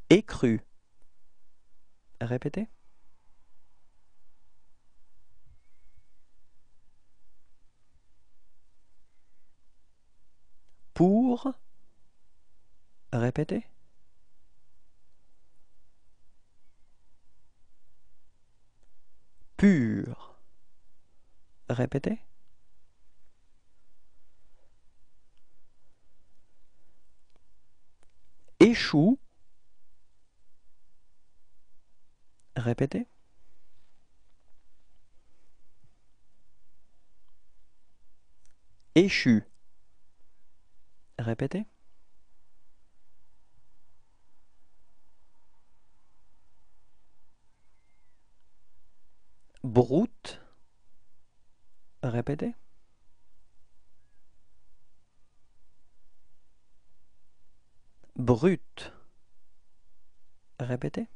Écru. Répétez. Pour. Répétez. Pur. Répétez. Échoue. Répétez. Échu. Répétez. Broute. Répétez. Brut. Répétez.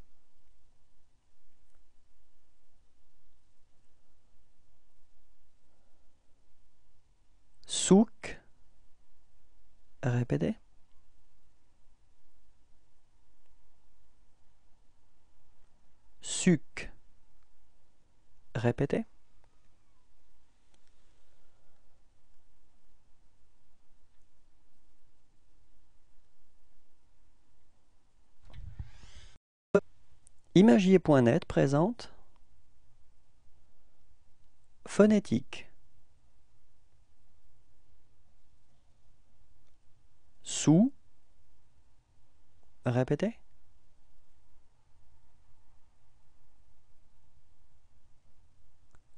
Répétez. Suc. Répétez. Imagier.net présente Phonétique. Sous. Répétez.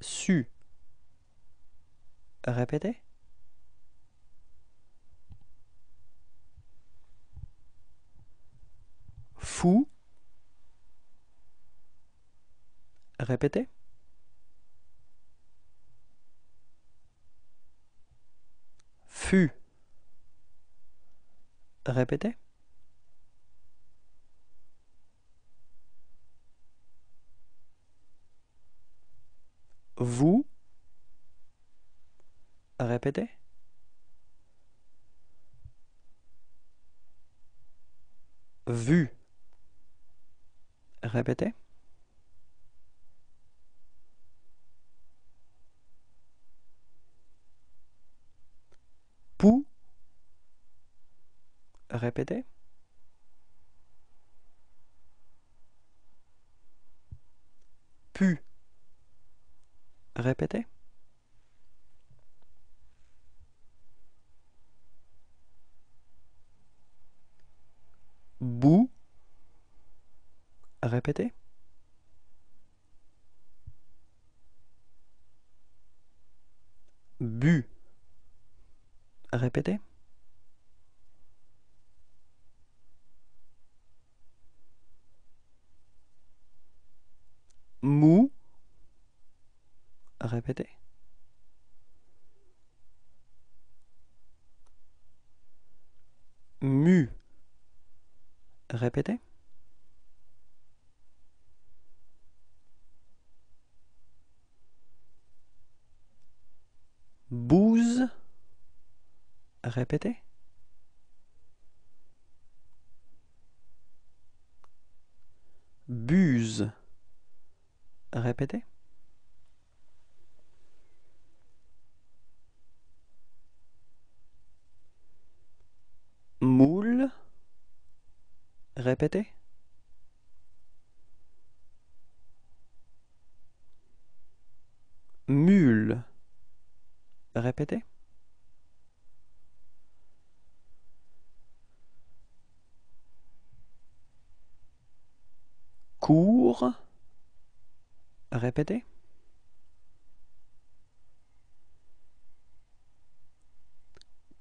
Su. Répétez. Fou. Répétez. Fut. Répétez. Vous. Répétez. Vu. Répétez. Pou. Répétez. Pu. Répétez. Bou. Répétez. Bu. Répétez. Mou. Répétez. Mu. Répétez. Bouse. Répétez. Buse. Répétez. Moule. Répétez. Mule. Répétez. Cours. Répétez.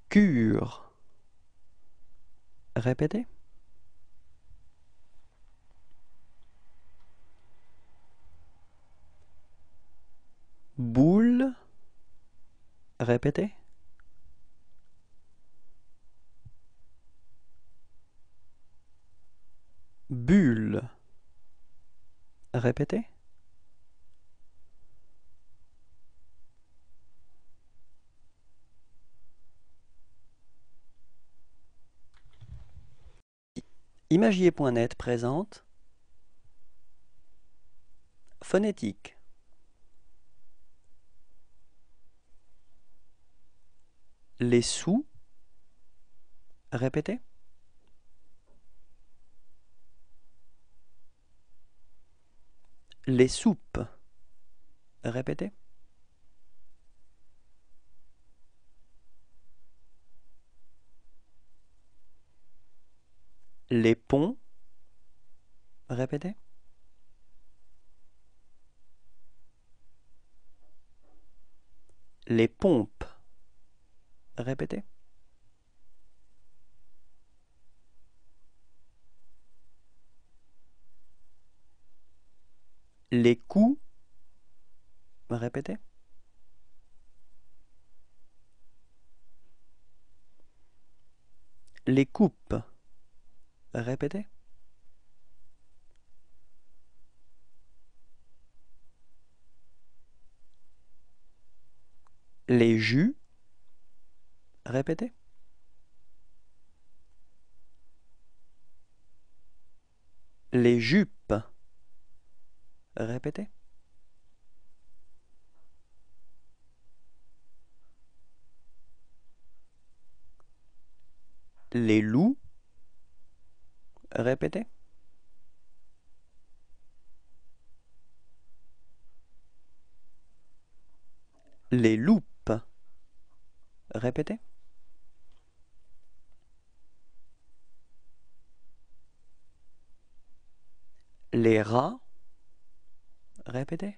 Cure. Répétez. Boule. Répétez. Bulle. Répétez. Imagier.net présente Phonétique. Les sous. Répétez. Les soupes. Répétez. Les ponts. Répétez. Les pompes. Répétez. Les coups. Répétez. Les coupes. Répétez. Les jus. Répétez. les jupes. Répétez. Les loups. Répétez. Les loupes. Répétez. Les rats. Répétez.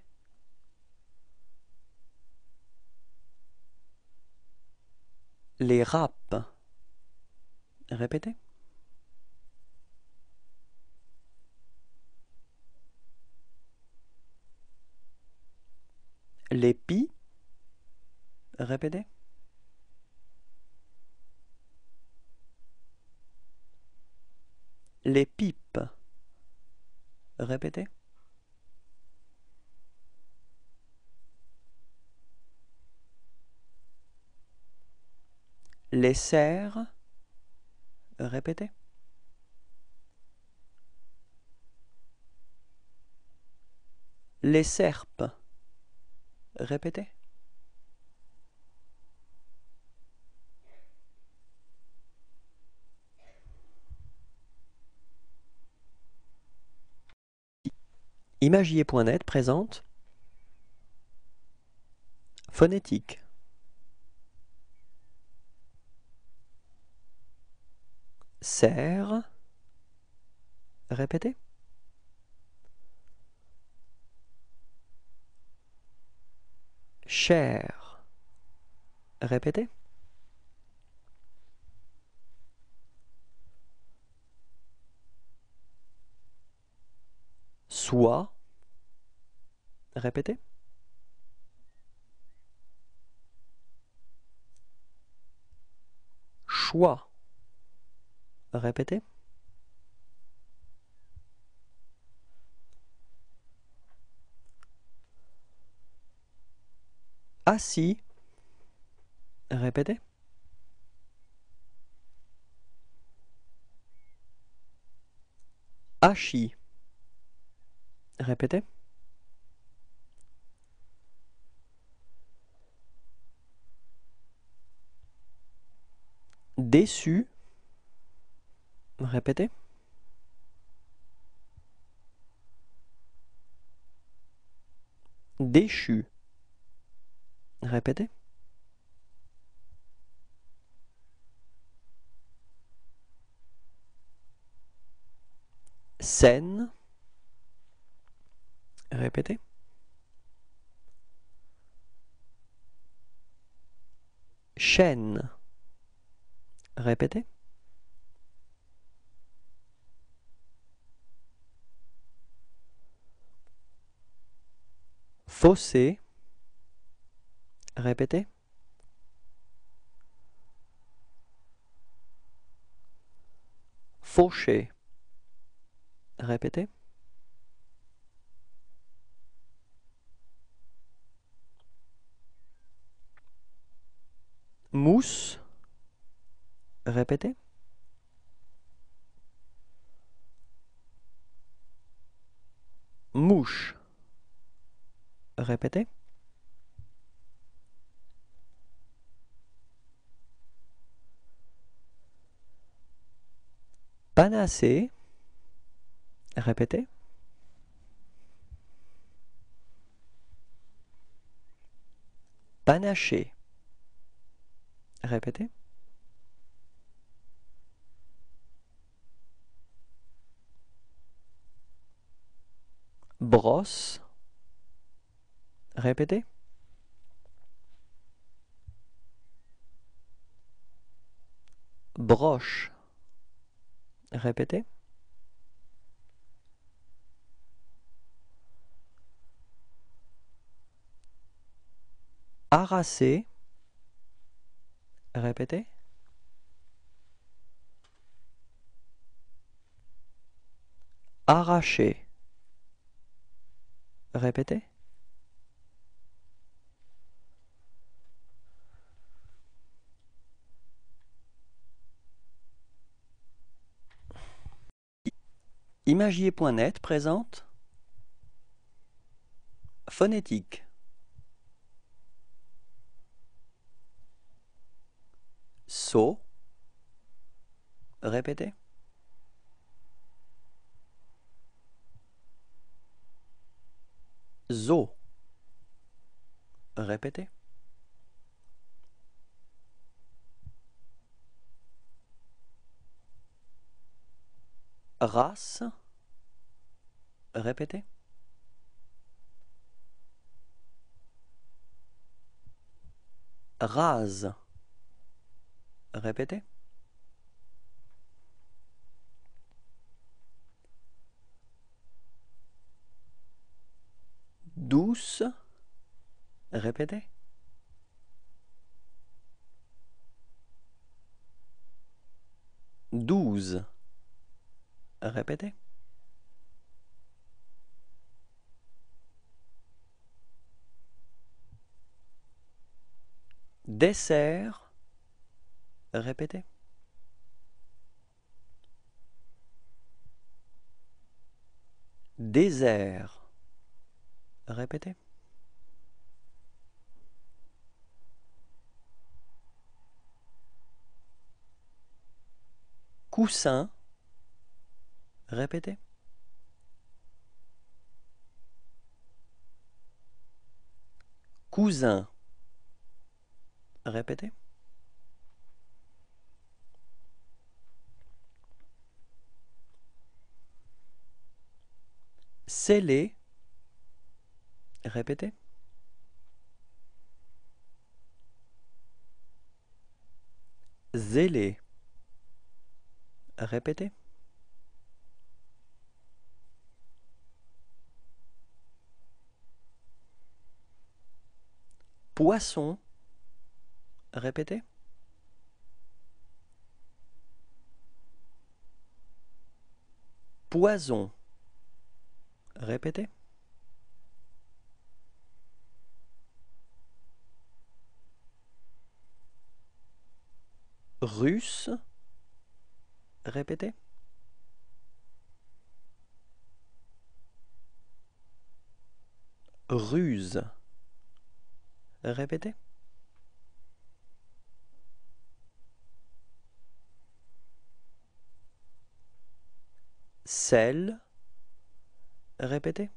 Les râpes. Répétez. Les pies. Répétez. Les pipes. Répétez. Les serres. Répétez. Les serpes. Répétez. Imagier.net présente Phonétique. Serre. Répétez. Chair. Répétez. Soie. Répétez. Choix. Répétez. Assis. Répétez. Hachi. Répétez. Déçu. Répétez. Déchu. Répétez. Scène. Répétez. Chaîne. Répétez. Fossé. Répétez. Fauché. Répétez. Mousse. Répétez. Mouche. Répétez. Panacée. Répétez. Panaché. Répétez. Brosse. Répétez. Broche. Répétez. Harasser. Répétez. Arracher. Répétez. Imagier.net présente Phonétique. Saut. Répétez. Zo. Répétez. Race. Répétez. Rase. Répétez. Douce. Répétez. Douze. Répétez. Dessert. Répétez. Désert. Répétez. Coussin. Répétez. Cousin. Répétez. Scellé. Répétez. Zélé. Répétez. Poisson. Répétez. Poison. Répétez. Russe. Répétez. Ruse. Répétez. Sel. Répétez.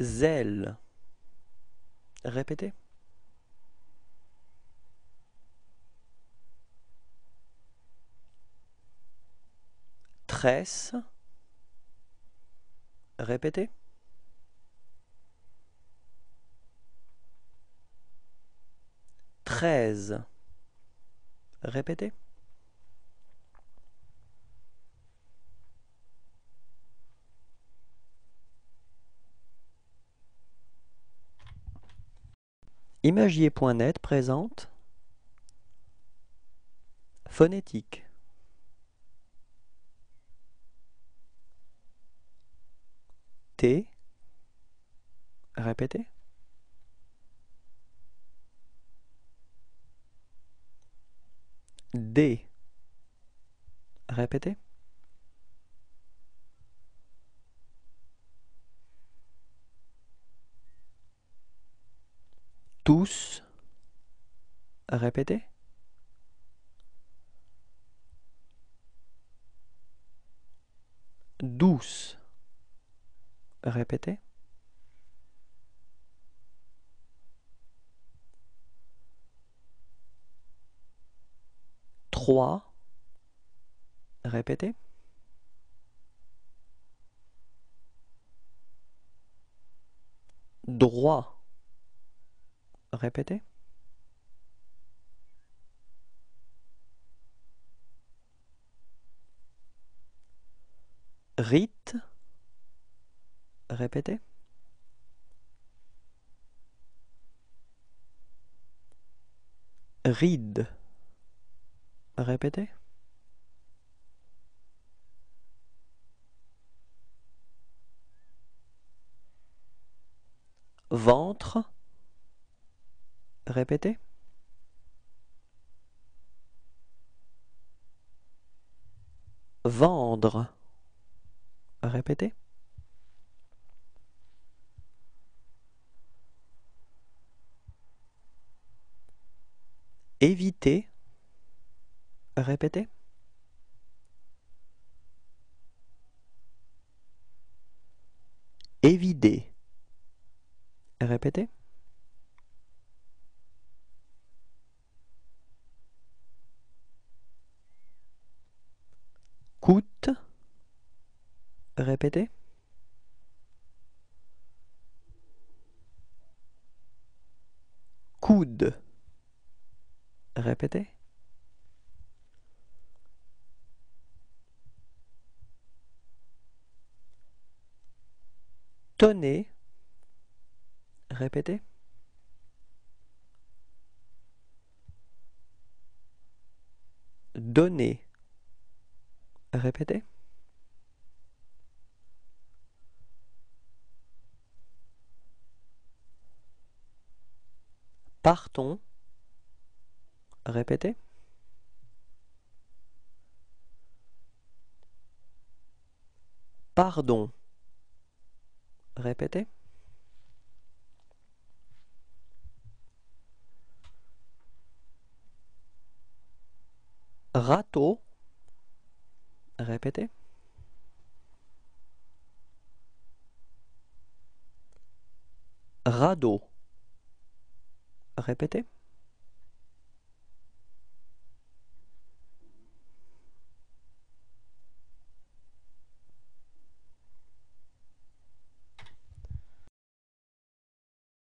Zèle. Répétez. Tresse. Répétez. Treize. Répétez. Imagier.net présente Phonétique. T. Répétez. D. Répétez. Tous. Répétez. Douce. Répétez. Trois. Répétez. Droit. Répétez. Rite. Répétez. Ride. Répétez. Ventre. Répétez. Vendre. Répétez. Éviter. Répétez. Évider. Répétez. Coûte. Répétez. Coude. Répétez. Tonner. Répétez. Donner. Répétez. Partons. Répétez. Pardon. Répétez. Râteau. Répétez. Radeau. Répétez.